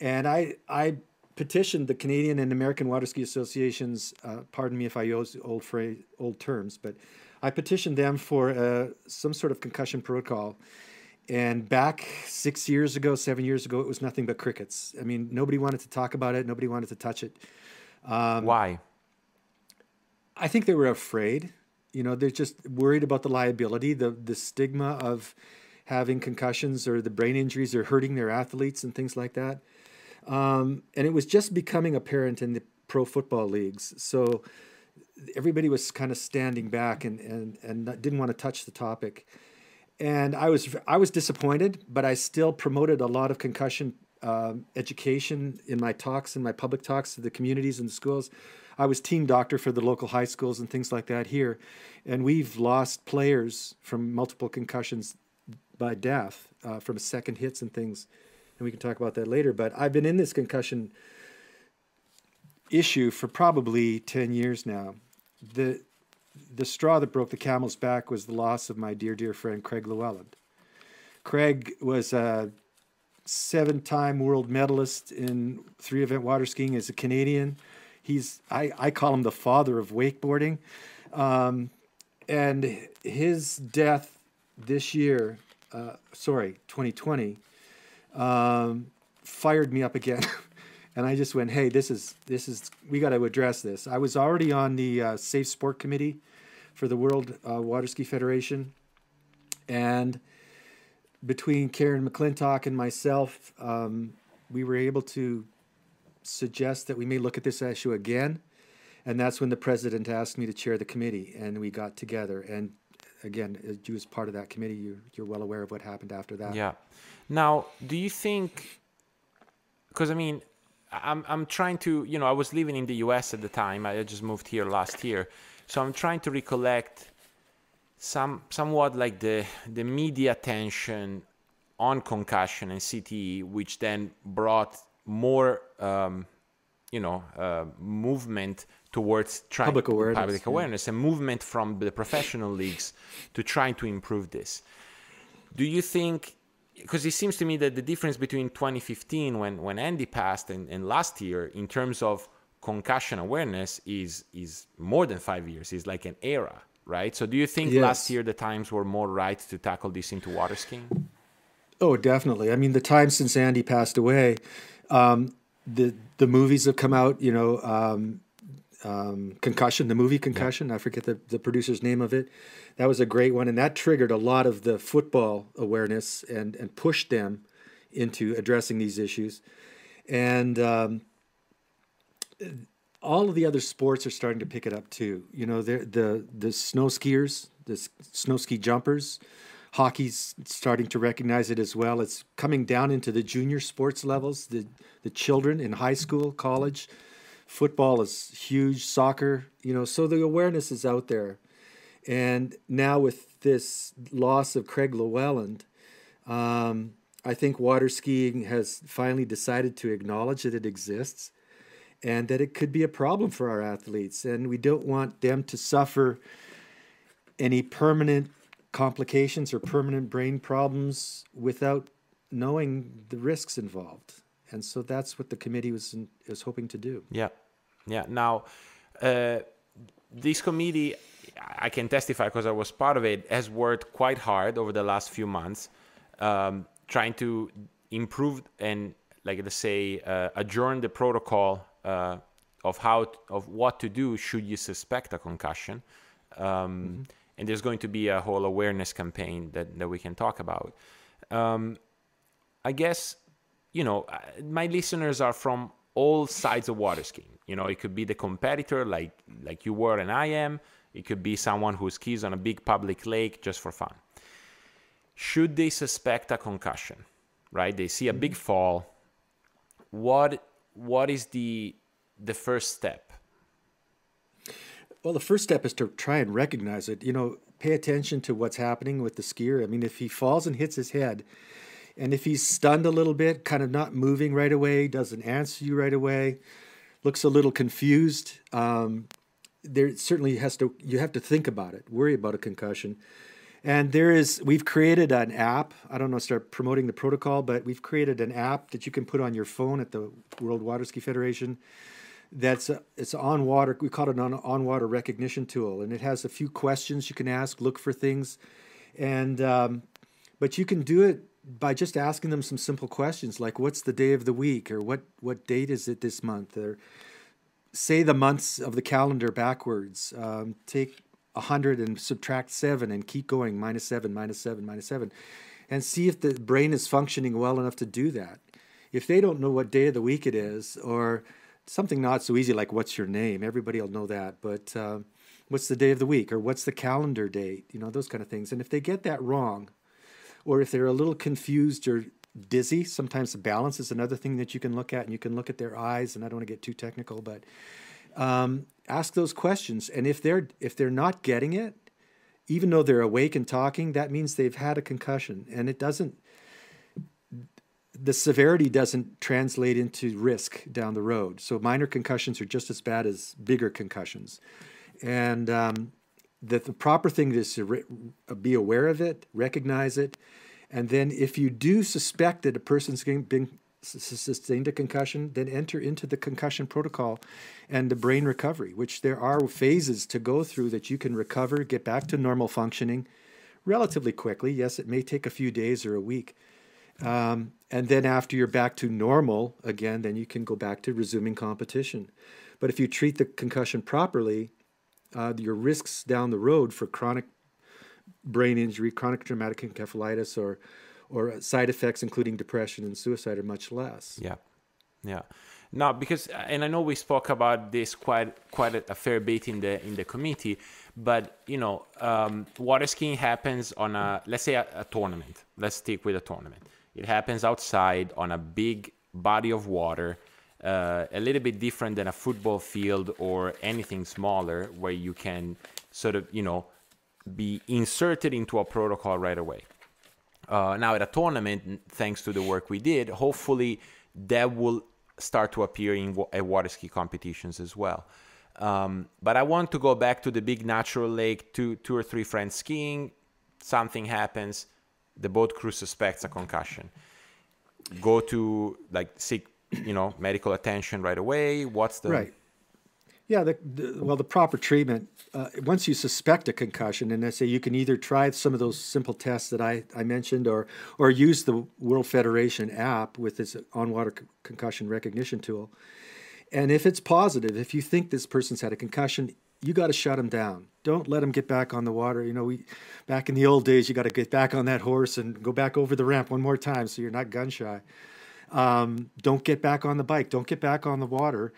and I petitioned the Canadian and American Water Ski Associations, pardon me if I use old terms, but I petitioned them for some sort of concussion protocol. And back 6 years ago, 7 years ago, it was nothing but crickets. I mean, nobody wanted to talk about it. Nobody wanted to touch it. Why? I think they were afraid. You know, they're just worried about the liability, the stigma of having concussions or the brain injuries or hurting their athletes and things like that. And it was just becoming apparent in the pro football leagues. So everybody was kind of standing back and didn't want to touch the topic. And I was disappointed, but I still promoted a lot of concussion education in my talks, in my public talks to the communities and the schools. I was team doctor for the local high schools and things like that here. And we've lost players from multiple concussions by death from second hits and things. And we can talk about that later. But I've been in this concussion issue for probably 10 years now. The straw that broke the camel's back was the loss of my dear, dear friend, Craig Llewellyn. Craig was a seven-time world medalist in three-event water skiing as a Canadian. He's, I call him the father of wakeboarding. And his death this year, 2020, fired me up again. And I just went, hey, this is, we got to address this. I was already on the Safe Sport Committee for the World Water Ski Federation. And between Karen McClintock and myself, we were able to suggest that we may look at this issue again. And that's when the president asked me to chair the committee, and we got together. And again, you as part of that committee, you're well aware of what happened after that. Yeah. Now, do you think, because I mean, I'm trying to, you know, I was living in the US at the time. I just moved here last year. So I'm trying to recollect somewhat like the media attention on concussion and CTE, which then brought more, movement towards trying public awareness and movement from the professional leagues to trying to improve this. Do you think, because it seems to me that the difference between 2015 when Andy passed and last year in terms of concussion awareness is more than 5 years, is like an era, right? So do you think last year the times were more right to tackle this into water skiing? Oh, definitely. I mean, the time since Andy passed away, the movies have come out, you know, Concussion, the movie Concussion, I forget the producer's name of it. That was a great one, and that triggered a lot of the football awareness and pushed them into addressing these issues. And all of the other sports are starting to pick it up too. You know, the snow skiers, the snow ski jumpers, hockey's starting to recognize it as well. It's coming down into the junior sports levels, the children in high school, college. Football is huge, soccer, you know, so the awareness is out there. And now with this loss of Craig Llewellyn, I think water skiing has finally decided to acknowledge that it exists and that it could be a problem for our athletes. And we don't want them to suffer any permanent complications or permanent brain problems without knowing the risks involved. And so that's what the committee was hoping to do. Yeah, yeah. Now, this committee, I can testify because I was part of it, has worked quite hard over the last few months, trying to improve and, like, let's say, adjourn the protocol of what to do should you suspect a concussion. And there's going to be a whole awareness campaign that we can talk about. I guess, you know, my listeners are from all sides of water skiing. You know, it could be the competitor like you were and I am. It could be someone who skis on a big public lake just for fun. Should they suspect a concussion, right? They see a big fall. What is the first step? Well, the first step is to try and recognize it. You know, pay attention to what's happening with the skier. I mean, if he falls and hits his head, and if he's stunned a little bit, kind of not moving right away, doesn't answer you right away, looks a little confused, there certainly you have to think about it, worry about a concussion. And we've created an app. I don't know, start promoting the protocol, but we've created an app that you can put on your phone at the World Water Ski Federation. It's on water. We call it an on water recognition tool, and it has a few questions you can ask, look for things, and but you can do it by just asking them some simple questions like, what's the day of the week, or what date is it this month, or say the months of the calendar backwards. Take 100 and subtract 7 and keep going, -7, -7, -7, and see if the brain is functioning well enough to do that. If they don't know what day of the week it is, or something not so easy like what's your name, everybody will know that, but what's the day of the week, or what's the calendar date, you know, those kind of things. And if they get that wrong, or if they're a little confused or dizzy, sometimes balance is another thing that you can look at, and you can look at their eyes, and I don't want to get too technical, but ask those questions. And if they're not getting it, even though they're awake and talking, that means they've had a concussion, and it doesn't, the severity doesn't translate into risk down the road. So minor concussions are just as bad as bigger concussions. And the proper thing is to be aware of it, recognize it, and then if you do suspect that a person's been sustained a concussion, then enter into the concussion protocol and the brain recovery, which there are phases to go through that you can recover, get back to normal functioning relatively quickly. Yes, it may take a few days or a week. And then after you're back to normal again, then you can go back to resuming competition. But if you treat the concussion properly, your risks down the road for chronic brain injury, chronic traumatic encephalitis, or side effects including depression and suicide are much less. Yeah, yeah. Now, because, and I know we spoke about this quite a fair bit in the committee, but you know, water skiing happens on a, let's say a tournament. Let's stick with a tournament. It happens outside on a big body of water, a little bit different than a football field or anything smaller where you can sort of, you know, be inserted into a protocol right away. Now at a tournament, thanks to the work we did, hopefully that will start to appear in water ski competitions as well. But I want to go back to the big natural lake, two or three friends skiing, something happens, the boat crew suspects a concussion. Go to, like, seek, you know, medical attention right away. What's the... Right. Yeah, well, the proper treatment, once you suspect a concussion, and I say you can either try some of those simple tests that I mentioned, or use the World Federation app with its on-water concussion recognition tool. And if it's positive, if you think this person's had a concussion, you got to shut them down. Don't let them get back on the water. You know, back in the old days, you got to get back on that horse and go back over the ramp one more time so you're not gun shy. Don't get back on the bike. Don't get back on the water.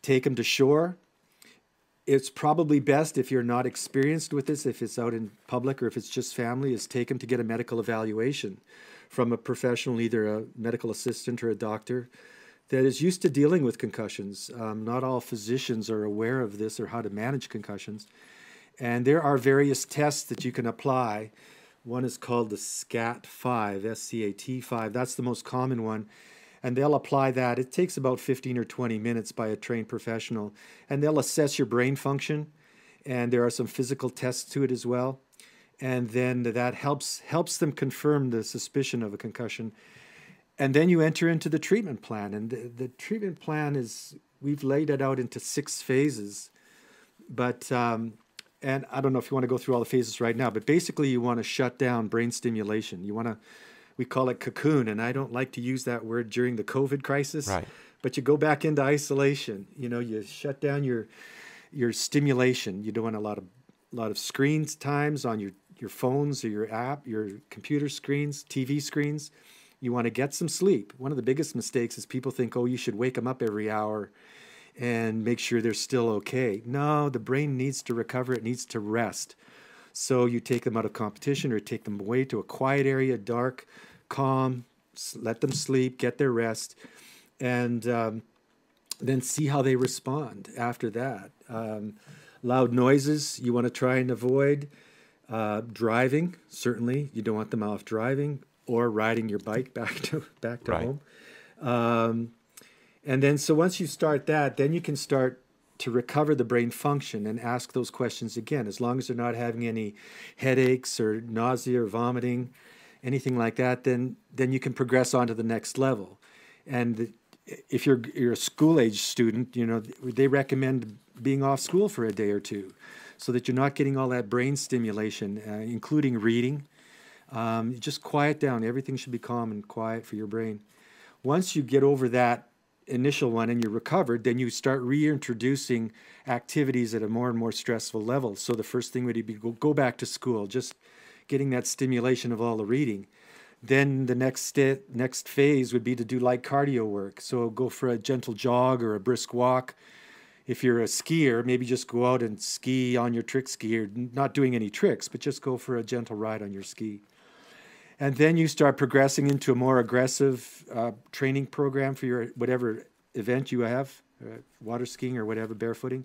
Take them to shore. It's probably best, if you're not experienced with this, if it's out in public or if it's just family, is take them to get a medical evaluation from a professional, either a medical assistant or a doctor that is used to dealing with concussions. Not all physicians are aware of this or how to manage concussions. And there are various tests that you can apply. One is called the SCAT-5, S-C-A-T-5. That's the most common one. And they'll apply that. It takes about 15 or 20 minutes by a trained professional. And they'll assess your brain function. And there are some physical tests to it as well. And then that helps them confirm the suspicion of a concussion. And then you enter into the treatment plan. And the treatment plan is, we've laid it out into 6 phases. But, and I don't know if you want to go through all the phases right now, but basically you want to shut down brain stimulation. You want to, we call it cocoon, and I don't like to use that word during the COVID crisis, right? But you go back into isolation. You know, you shut down your stimulation. You don't want a lot of screen times on your your phones or your app, your computer screens, TV screens. You want to get some sleep. One of the biggest mistakes is people think, oh, you should wake them up every hour and make sure they're still okay. No, the brain needs to recover. It needs to rest. So you take them out of competition or take them away to a quiet area, dark, calm, let them sleep, get their rest, and then see how they respond after that. Loud noises you want to try and avoid. Driving, certainly. You don't want them off driving or riding your bike back to right. home. And then, so once you start that, then you can start to recover the brain function and ask those questions again. As long as they're not having any headaches or nausea or vomiting, anything like that, then you can progress on to the next level. And if you're a school-age student, you know, they recommend being off school for a day or two so that you're not getting all that brain stimulation, including reading. Just quiet down. Everything should be calm and quiet for your brain. Once you get over that initial one and you're recovered, then you start reintroducing activities at a more and more stressful level. So the first thing would be go back to school, just getting that stimulation of all the reading. Then the next phase would be to do light cardio work. So go for a gentle jog or a brisk walk. If you're a skier, maybe just go out and ski on your trick ski, or not doing any tricks, but just go for a gentle ride on your ski. And then you start progressing into a more aggressive training program for your whatever event you have, water skiing or whatever, barefooting.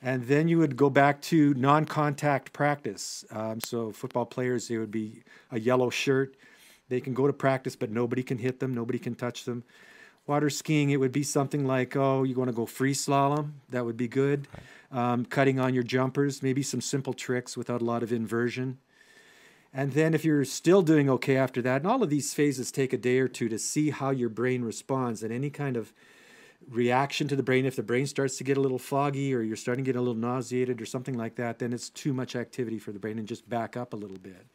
And then you would go back to non-contact practice. So football players, they would be a yellow shirt. They can go to practice, but nobody can hit them. Nobody can touch them. Water skiing, it would be something like, oh, you want to go free slalom? That would be good. Right. Cutting on your jumpers, maybe some simple tricks without a lot of inversion. And then if you're still doing okay after that, and all of these phases take a day or two to see how your brain responds and any kind of reaction to the brain. If the brain starts to get a little foggy or you're starting to get a little nauseated or something like that, then it's too much activity for the brain and just back up a little bit.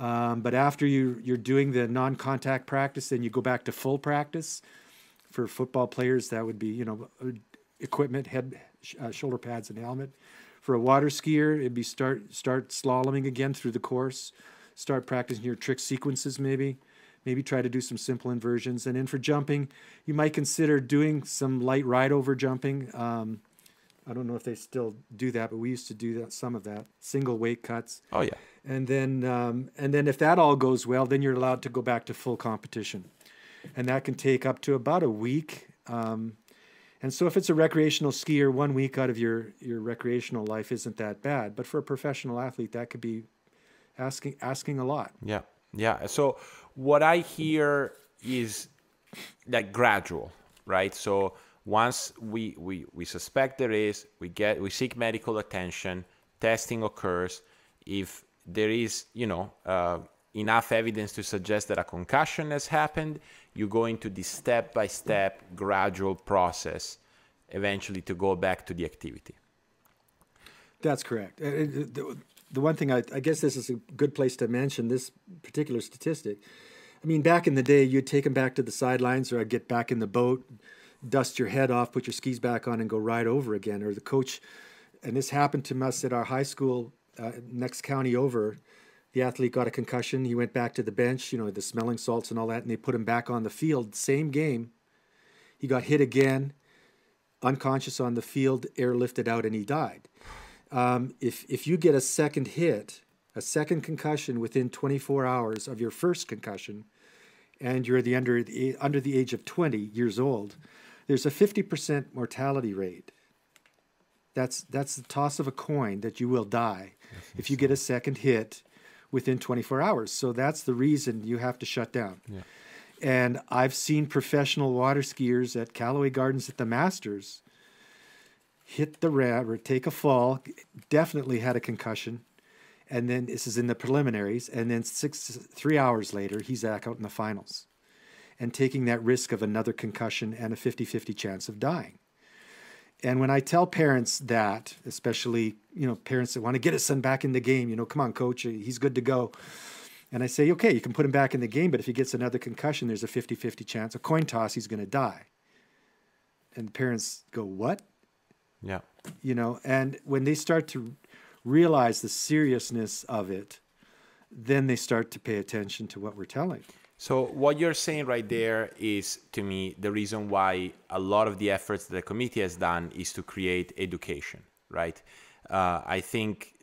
But after you're doing the non-contact practice, then you go back to full practice. For football players, that would be, you know, equipment, head, shoulder pads and helmet. For a water skier, it'd be start slaloming again through the course, start practicing your trick sequences maybe try to do some simple inversions. And then for jumping, you might consider doing some light ride-over jumping. I don't know if they still do that, but we used to do that, some of that, single weight cuts. Oh, yeah. And then if that all goes well, then you're allowed to go back to full competition. And that can take up to about a week. And so if it's a recreational skier, 1 week out of your recreational life isn't that bad. But for a professional athlete, that could be asking a lot. Yeah, yeah. So what I hear is like gradual, right? So once we suspect there is, we seek medical attention, testing occurs. If there is, you know, enough evidence to suggest that a concussion has happened, you go into the step-by-step gradual process eventually to go back to the activity. That's correct. The one thing, I guess this is a good place to mention this particular statistic. I mean, back in the day, you'd take them back to the sidelines, or I'd get back in the boat, dust your head off, put your skis back on, and go right over again. Or the coach, and this happened to us at our high school, next county over. The athlete got a concussion. He went back to the bench, you know, the smelling salts and all that, and they put him back on the field. Same game. He got hit again, unconscious on the field, airlifted out, and he died. If you get a second hit, a second concussion within 24 hours of your first concussion, and you're under the age of 20 years old, there's a 50% mortality rate. That's the toss of a coin that you will die if you get a second hit within 24 hours. So that's the reason you have to shut down. Yeah. And I've seen professional water skiers at Callaway Gardens at the Masters hit the ramp or take a fall, definitely had a concussion, and then this is in the preliminaries, and then 3 hours later, he's back out in the finals and taking that risk of another concussion and a 50-50 chance of dying. And when I tell parents that, especially, you know, parents that want to get his son back in the game, you know, come on, coach, he's good to go. And I say, okay, you can put him back in the game, but if he gets another concussion, there's a 50-50 chance, a coin toss, he's going to die. And the parents go, what? Yeah. You know, and when they start to realize the seriousness of it, then they start to pay attention to what we're telling. So what you're saying right there is, to me, the reason why a lot of the efforts that the committee has done is to create education, right? I think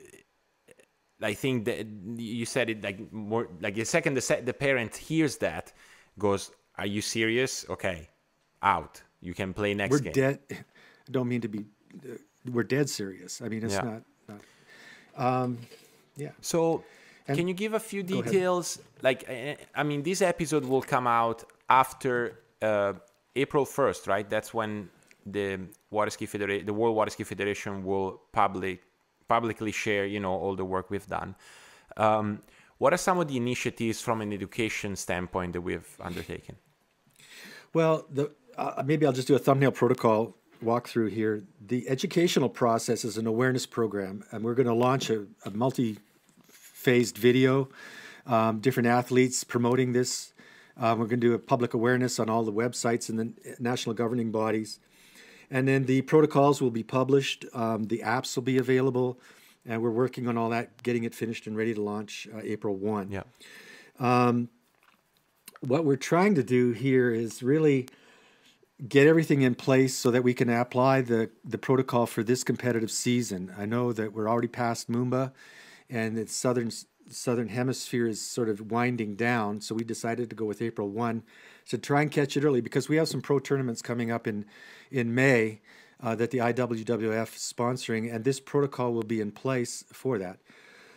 that you said it like more like the second the parent hears that, goes, "Are you serious? Okay, out. You can play next game." We're dead. I don't mean to be. We're dead serious. I mean, it's not. Yeah. So, and can you give a few details? Like, I mean, this episode will come out after April 1st, right? That's when the World Water Ski Federation will publicly share, you know, all the work we've done. What are some of the initiatives from an education standpoint that we've undertaken? Well, maybe I'll just do a thumbnail protocol walkthrough here. The educational process is an awareness program, and we're going to launch a multi-phased video, different athletes promoting this. We're going to do a public awareness on all the websites and the national governing bodies. And then the protocols will be published, the apps will be available, and we're working on all that, getting it finished and ready to launch April 1. Yeah. What we're trying to do here is really get everything in place so that we can apply the protocol for this competitive season. I know that we're already past Moomba, and the southern hemisphere is sort of winding down, so we decided to go with April 1. So try and catch it early, because we have some pro tournaments coming up in May that the IWWF is sponsoring, and this protocol will be in place for that.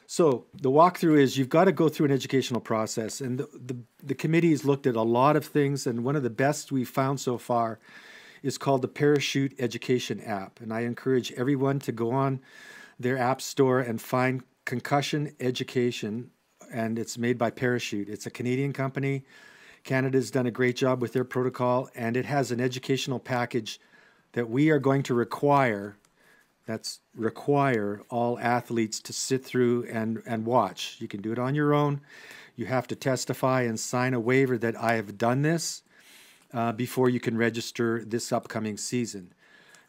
So the walkthrough is you've got to go through an educational process, and the committee has looked at a lot of things, and one of the best we've found so far is called the Parachute Education app, and I encourage everyone to go on their app store and find Concussion Education, and it's made by Parachute. It's a Canadian company. Canada's done a great job with their protocol, and it has an educational package that we are going to require all athletes to sit through and watch. You can do it on your own. You have to testify and sign a waiver that I have done this before you can register this upcoming season.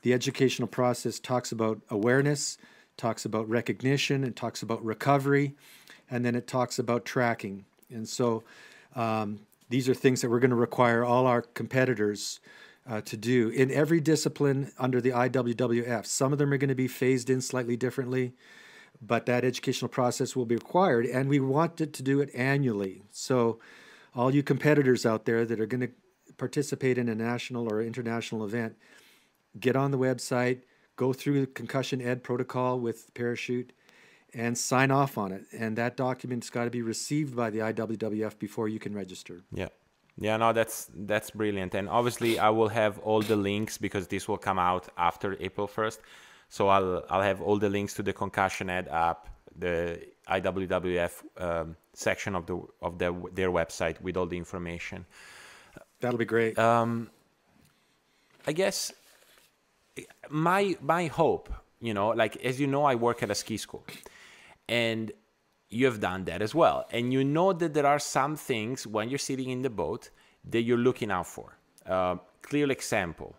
The educational process talks about awareness, talks about recognition, and talks about recovery, and then it talks about tracking. And so these are things that we're going to require all our competitors to do in every discipline under the IWWF. Some of them are going to be phased in slightly differently, but that educational process will be required, and we wanted to do it annually. So all you competitors out there that are going to participate in a national or international event, get on the website, go through the Concussion Ed protocol with Parachute, and sign off on it. And that document's got to be received by the IWWF before you can register. Yeah. Yeah, no, that's brilliant. And obviously, I will have all the links, because this will come out after April 1st. So I'll have all the links to the Concussion Ed app, the IWWF section of their website with all the information. That'll be great. I guess my hope, you know, like, as you know, I work at a ski school, and you have done that as well. And you know that there are some things when you're sitting in the boat that you're looking out for. Clear example,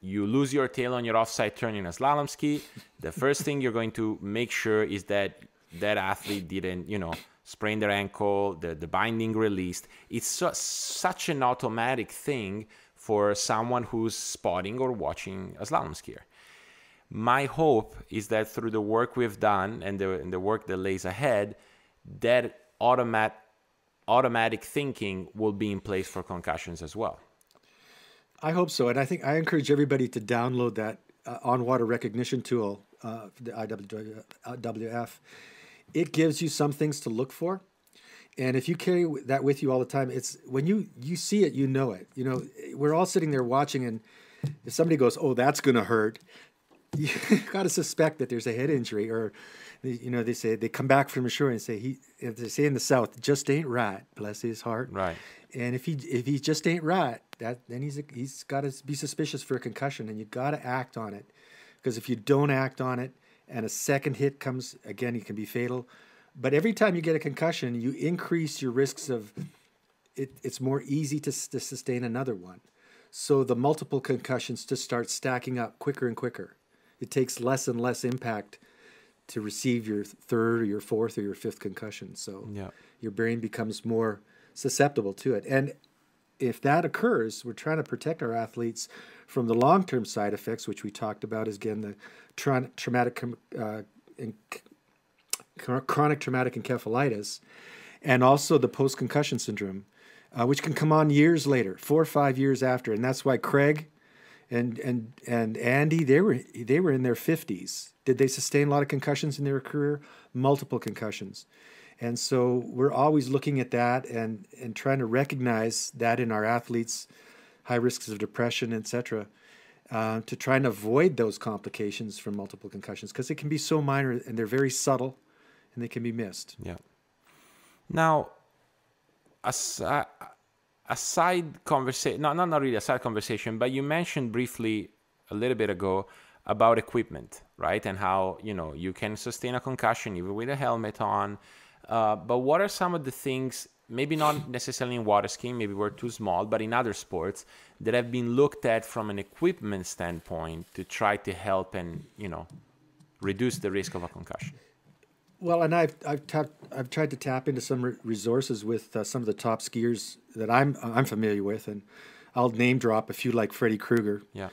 you lose your tail on your offside turn in a slalom ski. The first thing you're going to make sure is that that athlete didn't, you know, sprain their ankle, the binding released. It's such an automatic thing for someone who's spotting or watching a slalom skier. My hope is that through the work we've done and the work that lays ahead, that automatic thinking will be in place for concussions as well. I hope so. And I think I encourage everybody to download that on-water recognition tool for the IWWF. It gives you some things to look for. And if you carry that with you all the time, it's when you see it, you know it. You know, we're all sitting there watching, and if somebody goes, "Oh, that's going to hurt," you got to suspect that there's a head injury, or, you know, they say they come back from shore and say they say in the South, "Just ain't right, bless his heart." Right. And if he just ain't right, then he's got to be suspicious for a concussion, and you got to act on it, because if you don't act on it, and a second hit comes again, it can be fatal. But every time you get a concussion, you increase your risks of it. It's more easy to sustain another one. So the multiple concussions just start stacking up quicker and quicker. It takes less and less impact to receive your third or your fourth or your fifth concussion. So yeah, your brain becomes more susceptible to it. And if that occurs, we're trying to protect our athletes from the long-term side effects, which we talked about, is again the chronic traumatic encephalitis, and also the post-concussion syndrome, which can come on years later, 4 or 5 years after. And that's why Craig and Andy, they were in their 50s. Did they sustain a lot of concussions in their career? Multiple concussions. And so we're always looking at that and trying to recognize that in our athletes, high risks of depression, et cetera, to try and avoid those complications from multiple concussions, because it can be so minor and they're very subtle and they can be missed. Yeah. Now, a side conversation, not really a side conversation, but you mentioned briefly a little bit ago about equipment, right? And how, you know, you can sustain a concussion even with a helmet on. But what are some of the things, maybe not necessarily in water skiing, maybe we're too small, but in other sports that have been looked at from an equipment standpoint to try to help and, you know, reduce the risk of a concussion? Well, and I've tried to tap into some resources with some of the top skiers that I'm familiar with, and I'll name drop a few like Freddy Krueger, yeah,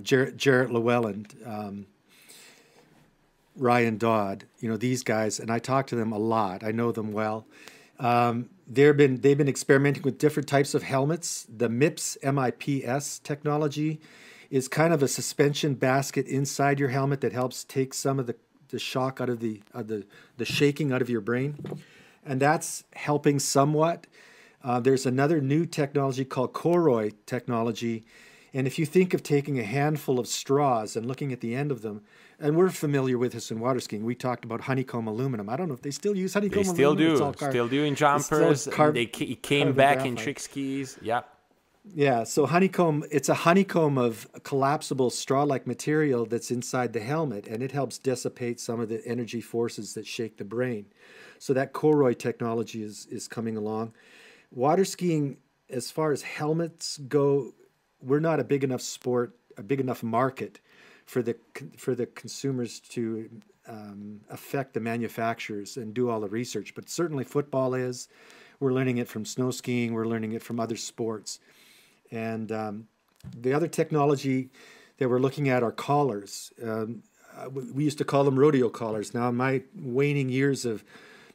Jarrett Llewellyn, Ryan Dodd, you know, these guys, and I talk to them a lot. I know them well. They've been experimenting with different types of helmets. The MIPS, M-I-P-S technology is kind of a suspension basket inside your helmet that helps take some of the shock out of the shaking out of your brain, and that's helping somewhat. There's another new technology called Koroi technology, and if you think of taking a handful of straws and looking at the end of them, and we're familiar with this in water skiing. We talked about honeycomb aluminum. I don't know if they still use honeycomb aluminum. They still do in jumpers. It came back in trick skis. Yeah. Yeah. So honeycomb, it's a honeycomb of collapsible straw-like material that's inside the helmet, and it helps dissipate some of the energy forces that shake the brain. So that Koroi technology is coming along. Water skiing, as far as helmets go, we're not a big enough sport, a big enough market for the consumers to affect the manufacturers and do all the research. But certainly football is. We're learning it from snow skiing. We're learning it from other sports. And the other technology that we're looking at are collars. We used to call them rodeo collars. Now, in my waning years of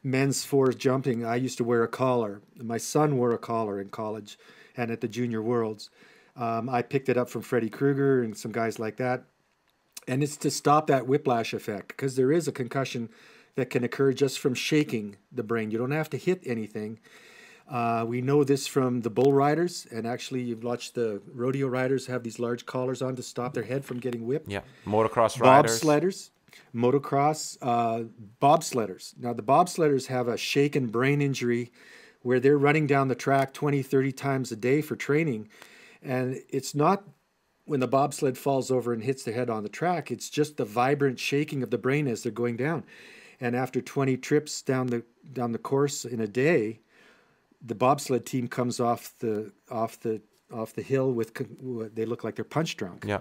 men's fours jumping, I used to wear a collar. My son wore a collar in college and at the Junior Worlds. I picked it up from Freddy Krueger and some guys like that. And it's to stop that whiplash effect, because there is a concussion that can occur just from shaking the brain. You don't have to hit anything. We know this from the bull riders, and actually you've watched the rodeo riders have these large collars on to stop their head from getting whipped. Yeah, motocross riders. Bobsledders, motocross, bobsledders. Now the bobsledders have a shaken brain injury where they're running down the track 20, 30 times a day for training, and it's not when the bobsled falls over and hits the head on the track, it's just the vibrant shaking of the brain as they're going down. And after 20 trips down the course in a day, the bobsled team comes off the hill with, they look like they're punch drunk. Yeah,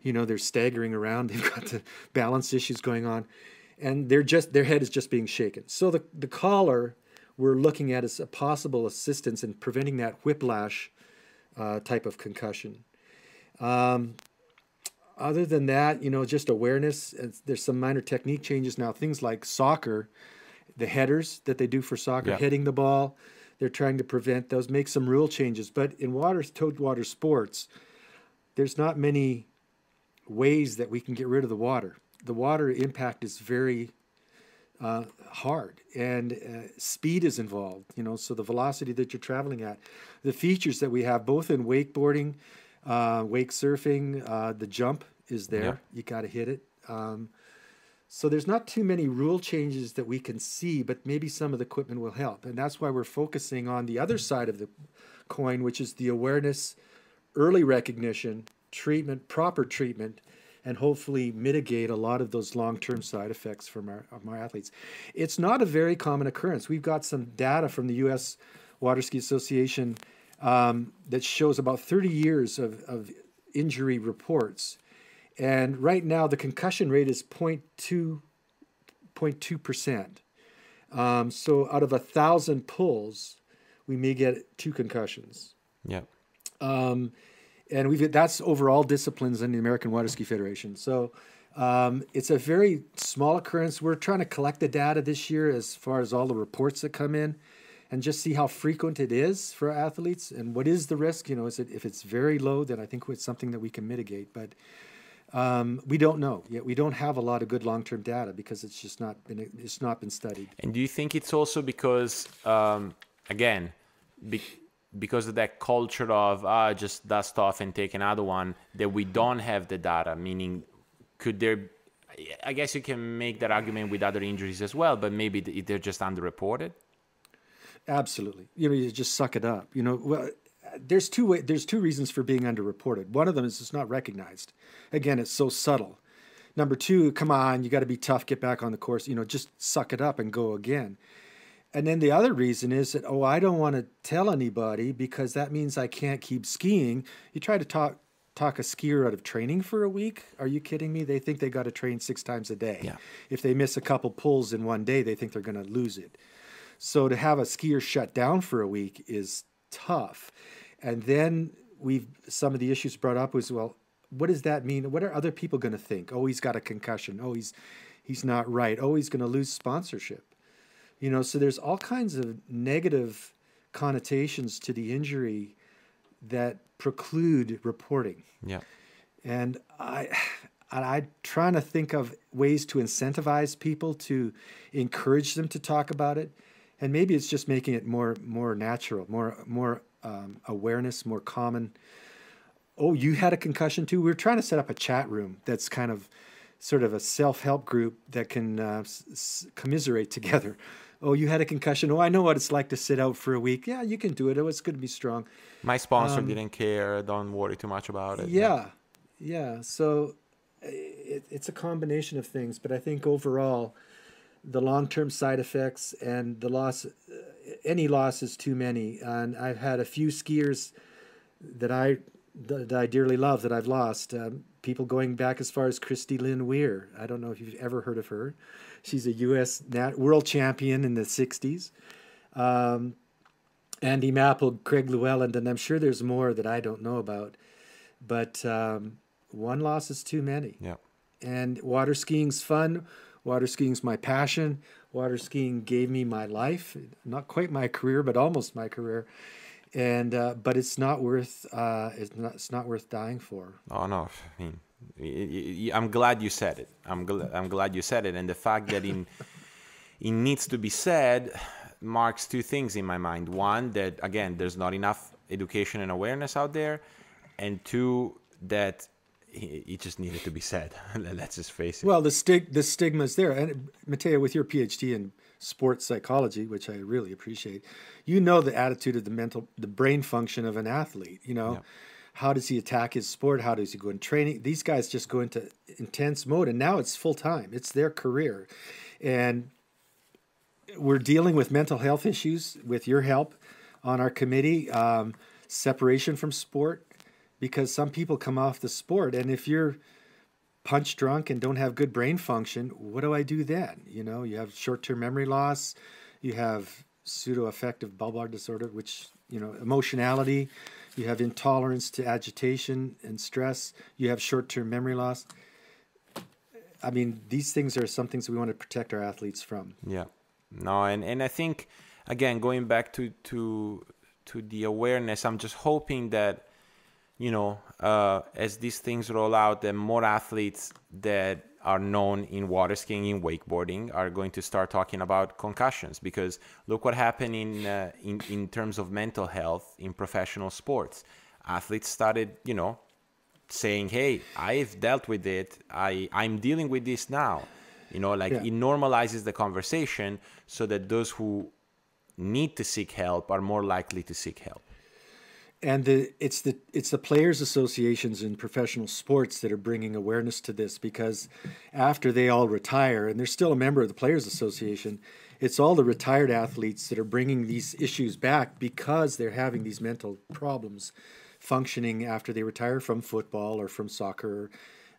you know, they're staggering around. They've got the balance issues going on, and they're just, their head is just being shaken. So the collar we're looking at is a possible assistance in preventing that whiplash type of concussion. Other than that, you know, just awareness. There's some minor technique changes now. Things like soccer, the headers that they do for soccer, yeah, hitting the ball, they're trying to prevent those, make some rule changes. But in towed water sports, there's not many ways that we can get rid of the water. The water impact is very hard, and speed is involved, you know, so the velocity that you're traveling at. The features that we have both in wakeboarding, wake surfing, the jump is there. Yeah. You got to hit it. So there's not too many rule changes that we can see, but maybe some of the equipment will help. And that's why we're focusing on the other side of the coin, which is the awareness, early recognition, treatment, proper treatment, and hopefully mitigate a lot of those long-term side effects from our athletes. It's not a very common occurrence. We've got some data from the U.S. Water Ski Association that shows about 30 years of injury reports. And right now, the concussion rate is 0.2 0.2%. So out of 1,000 pulls, we may get 2 concussions. Yeah. And that's overall disciplines in the American Water Ski Federation. So it's a very small occurrence. We're trying to collect the data this year as far as all the reports that come in and just see how frequent it is for athletes and what is the risk. You know, is it, if it's very low, then I think it's something that we can mitigate. But we don't know yet. We don't have a lot of good long-term data because it's just not been, it's not been studied. And do you think it's also because, again, because of that culture of just dust off and take another one, that we don't have the data, meaning could there, I guess you can make that argument with other injuries as well, but maybe they're just underreported? Absolutely. You know, you just suck it up. You know, well, there's two reasons for being underreported. One of them is it's not recognized. Again, it's so subtle. Number two, come on, you got to be tough, get back on the course, you know, just suck it up and go again. And then the other reason is that, oh, I don't want to tell anybody because that means I can't keep skiing. You try to talk a skier out of training for a week? Are you kidding me? They think they got to train 6 times a day. Yeah. If they miss a couple pulls in one day, they think they're going to lose it. So to have a skier shut down for a week is tough. And then some of the issues brought up was, well, what does that mean? What are other people going to think? Oh, he's got a concussion. Oh, he's not right. Oh, he's going to lose sponsorship. You know, so there's all kinds of negative connotations to the injury that preclude reporting. Yeah. And I'm trying to think of ways to incentivize people, to encourage them to talk about it. And maybe it's just making it more natural, more awareness, more common. Oh, you had a concussion too? We're trying to set up a chat room that's kind of sort of a self-help group that can commiserate together. Oh, you had a concussion. Oh, I know what it's like to sit out for a week. Yeah, you can do it. Oh, it's good to be strong. My sponsor didn't care. Don't worry too much about it. Yeah. So it's a combination of things. But I think overall, the long-term side effects and the loss, any loss is too many. And I've had a few skiers that I dearly love that I've lost. People going back as far as Christy Lynn Weir. I don't know if you've ever heard of her. She's a U.S. world champion in the 60s. Andy Mapple, Craig Llewellyn, and I'm sure there's more that I don't know about. But one loss is too many. Yeah. And water skiing's fun. Water skiing's my passion. Water skiing gave me my life. Not quite my career, but almost my career. And but it's not worth dying for. Oh no, I mean, I'm glad you said it. I'm glad you said it, and the fact that it needs to be said marks two things in my mind. One, that again, there's not enough education and awareness out there, and two, that it just needed to be said. Let's just face it. Well, the stigma is there. And Matteo, with your PhD in sports psychology, which I really appreciate, you know the attitude of the brain function of an athlete. You know, yeah. How does he attack his sport? How does he go in training? These guys just go into intense mode, and now it's full time. It's their career, and we're dealing with mental health issues with your help on our committee. Separation from sport. Because some people come off the sport, and if you're punch drunk and don't have good brain function, what do I do then? You know, you have short-term memory loss, you have pseudo-affective bulbar disorder, which, you know, emotionality, you have intolerance to agitation and stress, you have short-term memory loss. I mean, these things are some things we want to protect our athletes from. Yeah. No, and I think, again, going back to the awareness, I'm just hoping that, you know, as these things roll out, the more athletes that are known in water skiing, in wakeboarding, are going to start talking about concussions, because look what happened in terms of mental health in professional sports. Athletes started, you know, saying, hey, I've dealt with it. I'm dealing with this now. You know, like, yeah. It normalizes the conversation so that those who need to seek help are more likely to seek help. And it's the players' associations in professional sports that are bringing awareness to this, because after they all retire, and they're still a member of the players' association, it's all the retired athletes that are bringing these issues back because they're having these mental problems functioning after they retire from football or from soccer.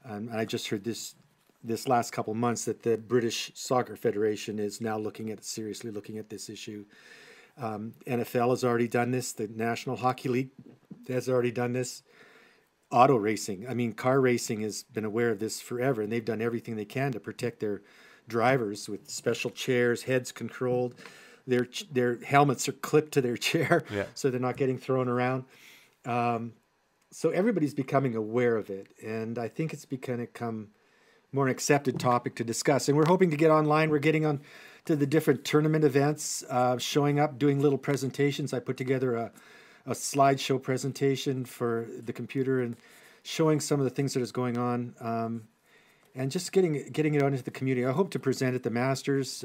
And I just heard this this last couple months that the British Soccer Federation is now seriously looking at this issue. NFL has already done this. The National Hockey League has already done this. Auto racing, I mean, car racing has been aware of this forever, and they've done everything they can to protect their drivers with special chairs, heads controlled. Their helmets are clipped to their chair, yeah, so they're not getting thrown around. So everybody's becoming aware of it, and I think it's become more an accepted topic to discuss. And we're hoping to get online. We're getting on to the different tournament events, showing up, doing little presentations. I put together a slideshow presentation for the computer and showing some of the things that is going on, and just getting it out into the community. I hope to present at the Masters,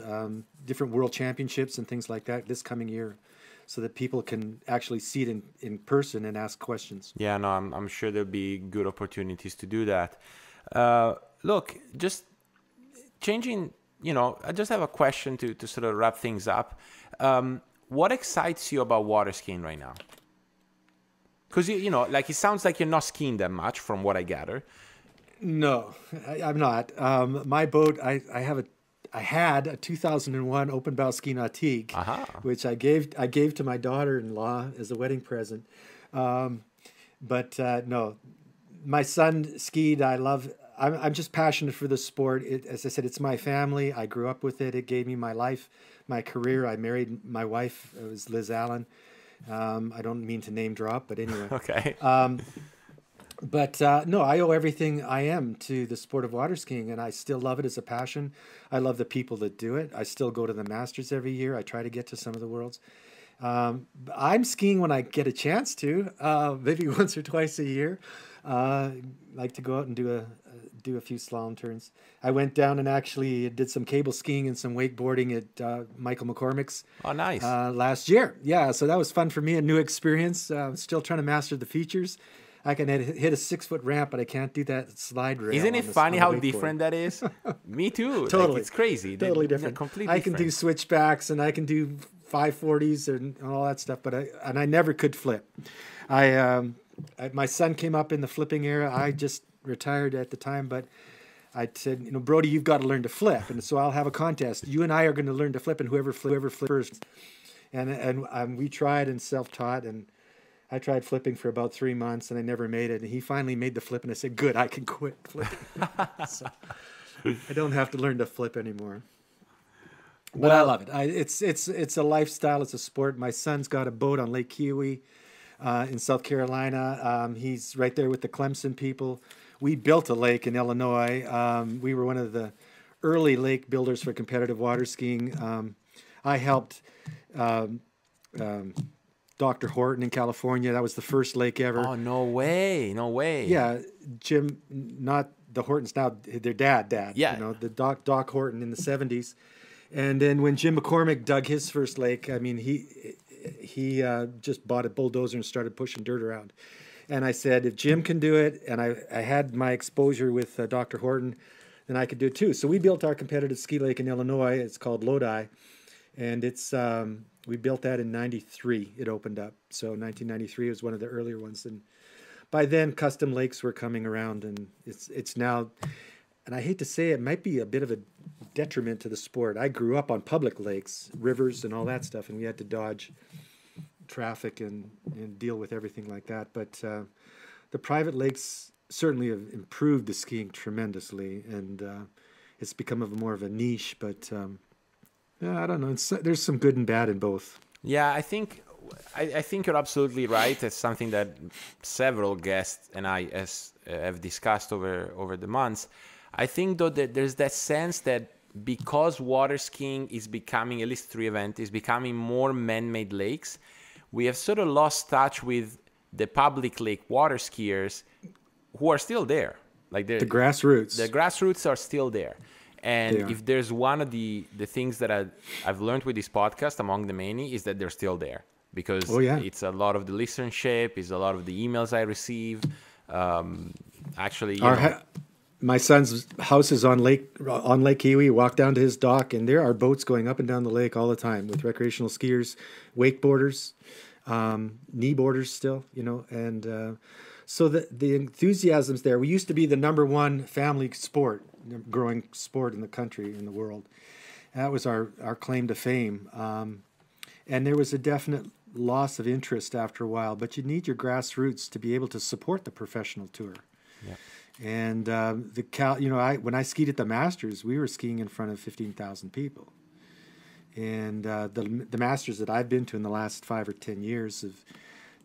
different world championships and things like that this coming year, so that people can actually see it in person and ask questions. Yeah, no, I'm sure there'll be good opportunities to do that. Look, just changing, you know, I just have a question to sort of wrap things up. What excites you about water skiing right now? Because, you know, like, it sounds like you're not skiing that much from what I gather. No, I'm not. My boat, I had a 2001 open bow ski nautique, which I gave to my daughter-in-law as a wedding present. No, my son skied. I'm just passionate for the sport. As I said, it's my family. I grew up with it. It gave me my life, my career. I married my wife. It was Liz Allen. I don't mean to name drop, but anyway. Okay. No, I owe everything I am to the sport of water skiing, and I still love it as a passion. I love the people that do it. I still go to the Masters every year. I try to get to some of the worlds. I'm skiing when I get a chance to, maybe once or twice a year. Like to go out and do a few slalom turns. I went down and actually did some cable skiing and some wakeboarding at Michael McCormick's. Oh, nice. Last year. Yeah, so that was fun for me, a new experience. I'm still trying to master the features. I can hit a 6-foot ramp, but I can't do that slide rail. Isn't it funny how different that is? Me too. Totally. Like, it's crazy. Totally different. Completely different. I can do switchbacks, and I can do 540s and all that stuff, but I never could flip. My son came up in the flipping era. I just retired at the time, but I said, you know, Brody, you've got to learn to flip, and so I'll have a contest. You and I are going to learn to flip, and whoever flips first. And we tried and self-taught, and I tried flipping for about 3 months, and I never made it. And he finally made the flip, and I said, "Good, I can quit flipping." So I don't have to learn to flip anymore. But well, I love it. It's a lifestyle. It's a sport. My son's got a boat on Lake Kiwi in South Carolina. He's right there with the Clemson people. We built a lake in Illinois. We were one of the early lake builders for competitive water skiing. I helped. Dr. Horton in California. That was the first lake ever. Oh, no way. No way. Yeah. Jim, not the Hortons now, their dad. Yeah. You know, the Doc Horton in the 70s. And then when Jim McCormick dug his first lake, I mean, he just bought a bulldozer and started pushing dirt around. And I said, if Jim can do it, and I had my exposure with Dr. Horton, then I could do it too. So we built our competitive ski lake in Illinois. It's called Lodi. And it's... we built that in 93. It opened up. So 1993 was one of the earlier ones. And by then, custom lakes were coming around. And it's now, and I hate to say it, might be a bit of a detriment to the sport. I grew up on public lakes, rivers, and all that stuff. And we had to dodge traffic and deal with everything like that. But the private lakes certainly have improved the skiing tremendously. And it's become more of a niche. But... yeah, I don't know. There's some good and bad in both. Yeah, I think you're absolutely right. It's something that several guests and I have discussed over the months. I think, though, that there's that sense that because water skiing is becoming, at least three event, is becoming more man-made lakes, we have sort of lost touch with the public lake water skiers who are still there. Like the grassroots. The grassroots are still there. And yeah, if there's one of the things that I've learned with this podcast, among the many, is that they're still there. Because oh, yeah, it's a lot of the listenership, it's a lot of the emails I receive. Actually, my son's house is on Lake Kiwi. Walk down to his dock, and there are boats going up and down the lake all the time with recreational skiers, wakeboarders, knee boarders still, you know, and so the enthusiasm's there. We used to be the #1 family sport. growing sport in the country, in the world. And that was our claim to fame. And there was a definite loss of interest after a while, but you need your grassroots to be able to support the professional tour. Yeah. And when I skied at the Masters, we were skiing in front of 15,000 people. And the Masters that I've been to in the last 5 or 10 years,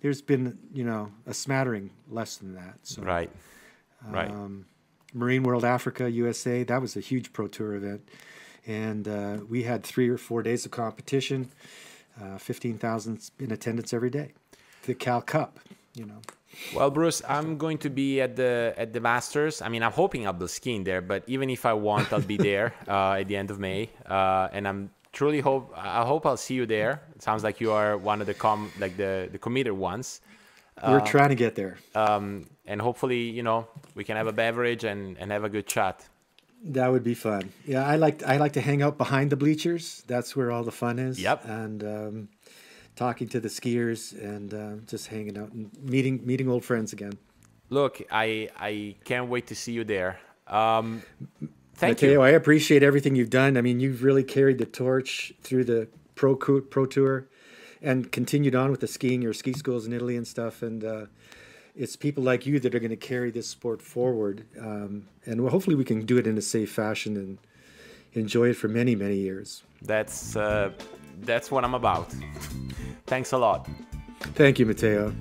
there's been, you know, a smattering less than that. So, right, right. Marine World Africa USA, that was a huge pro tour event, and we had 3 or 4 days of competition, 15,000 in attendance every day. The Cal Cup, you know. Well, Bruce, I'm going to be at the Masters. I mean, I'm hoping I'll be skiing there, but even if I want, I'll be there at the end of May, and I'm. Truly hope I'll see you there. It sounds like you are one of the like the committed ones. We're trying to get there. And hopefully, you know, we can have a beverage and have a good chat. That would be fun. Yeah, I like to hang out behind the bleachers. That's where all the fun is. Yep. And talking to the skiers and just hanging out and meeting old friends again. Look, I can't wait to see you there. Thank you, Matteo. I appreciate everything you've done. I mean, you've really carried the torch through the pro tour and continued on with the skiing, your ski schools in Italy and stuff. And it's people like you that are going to carry this sport forward. And hopefully we can do it in a safe fashion and enjoy it for many, many years. That's what I'm about. Thanks a lot. Thank you, Matteo.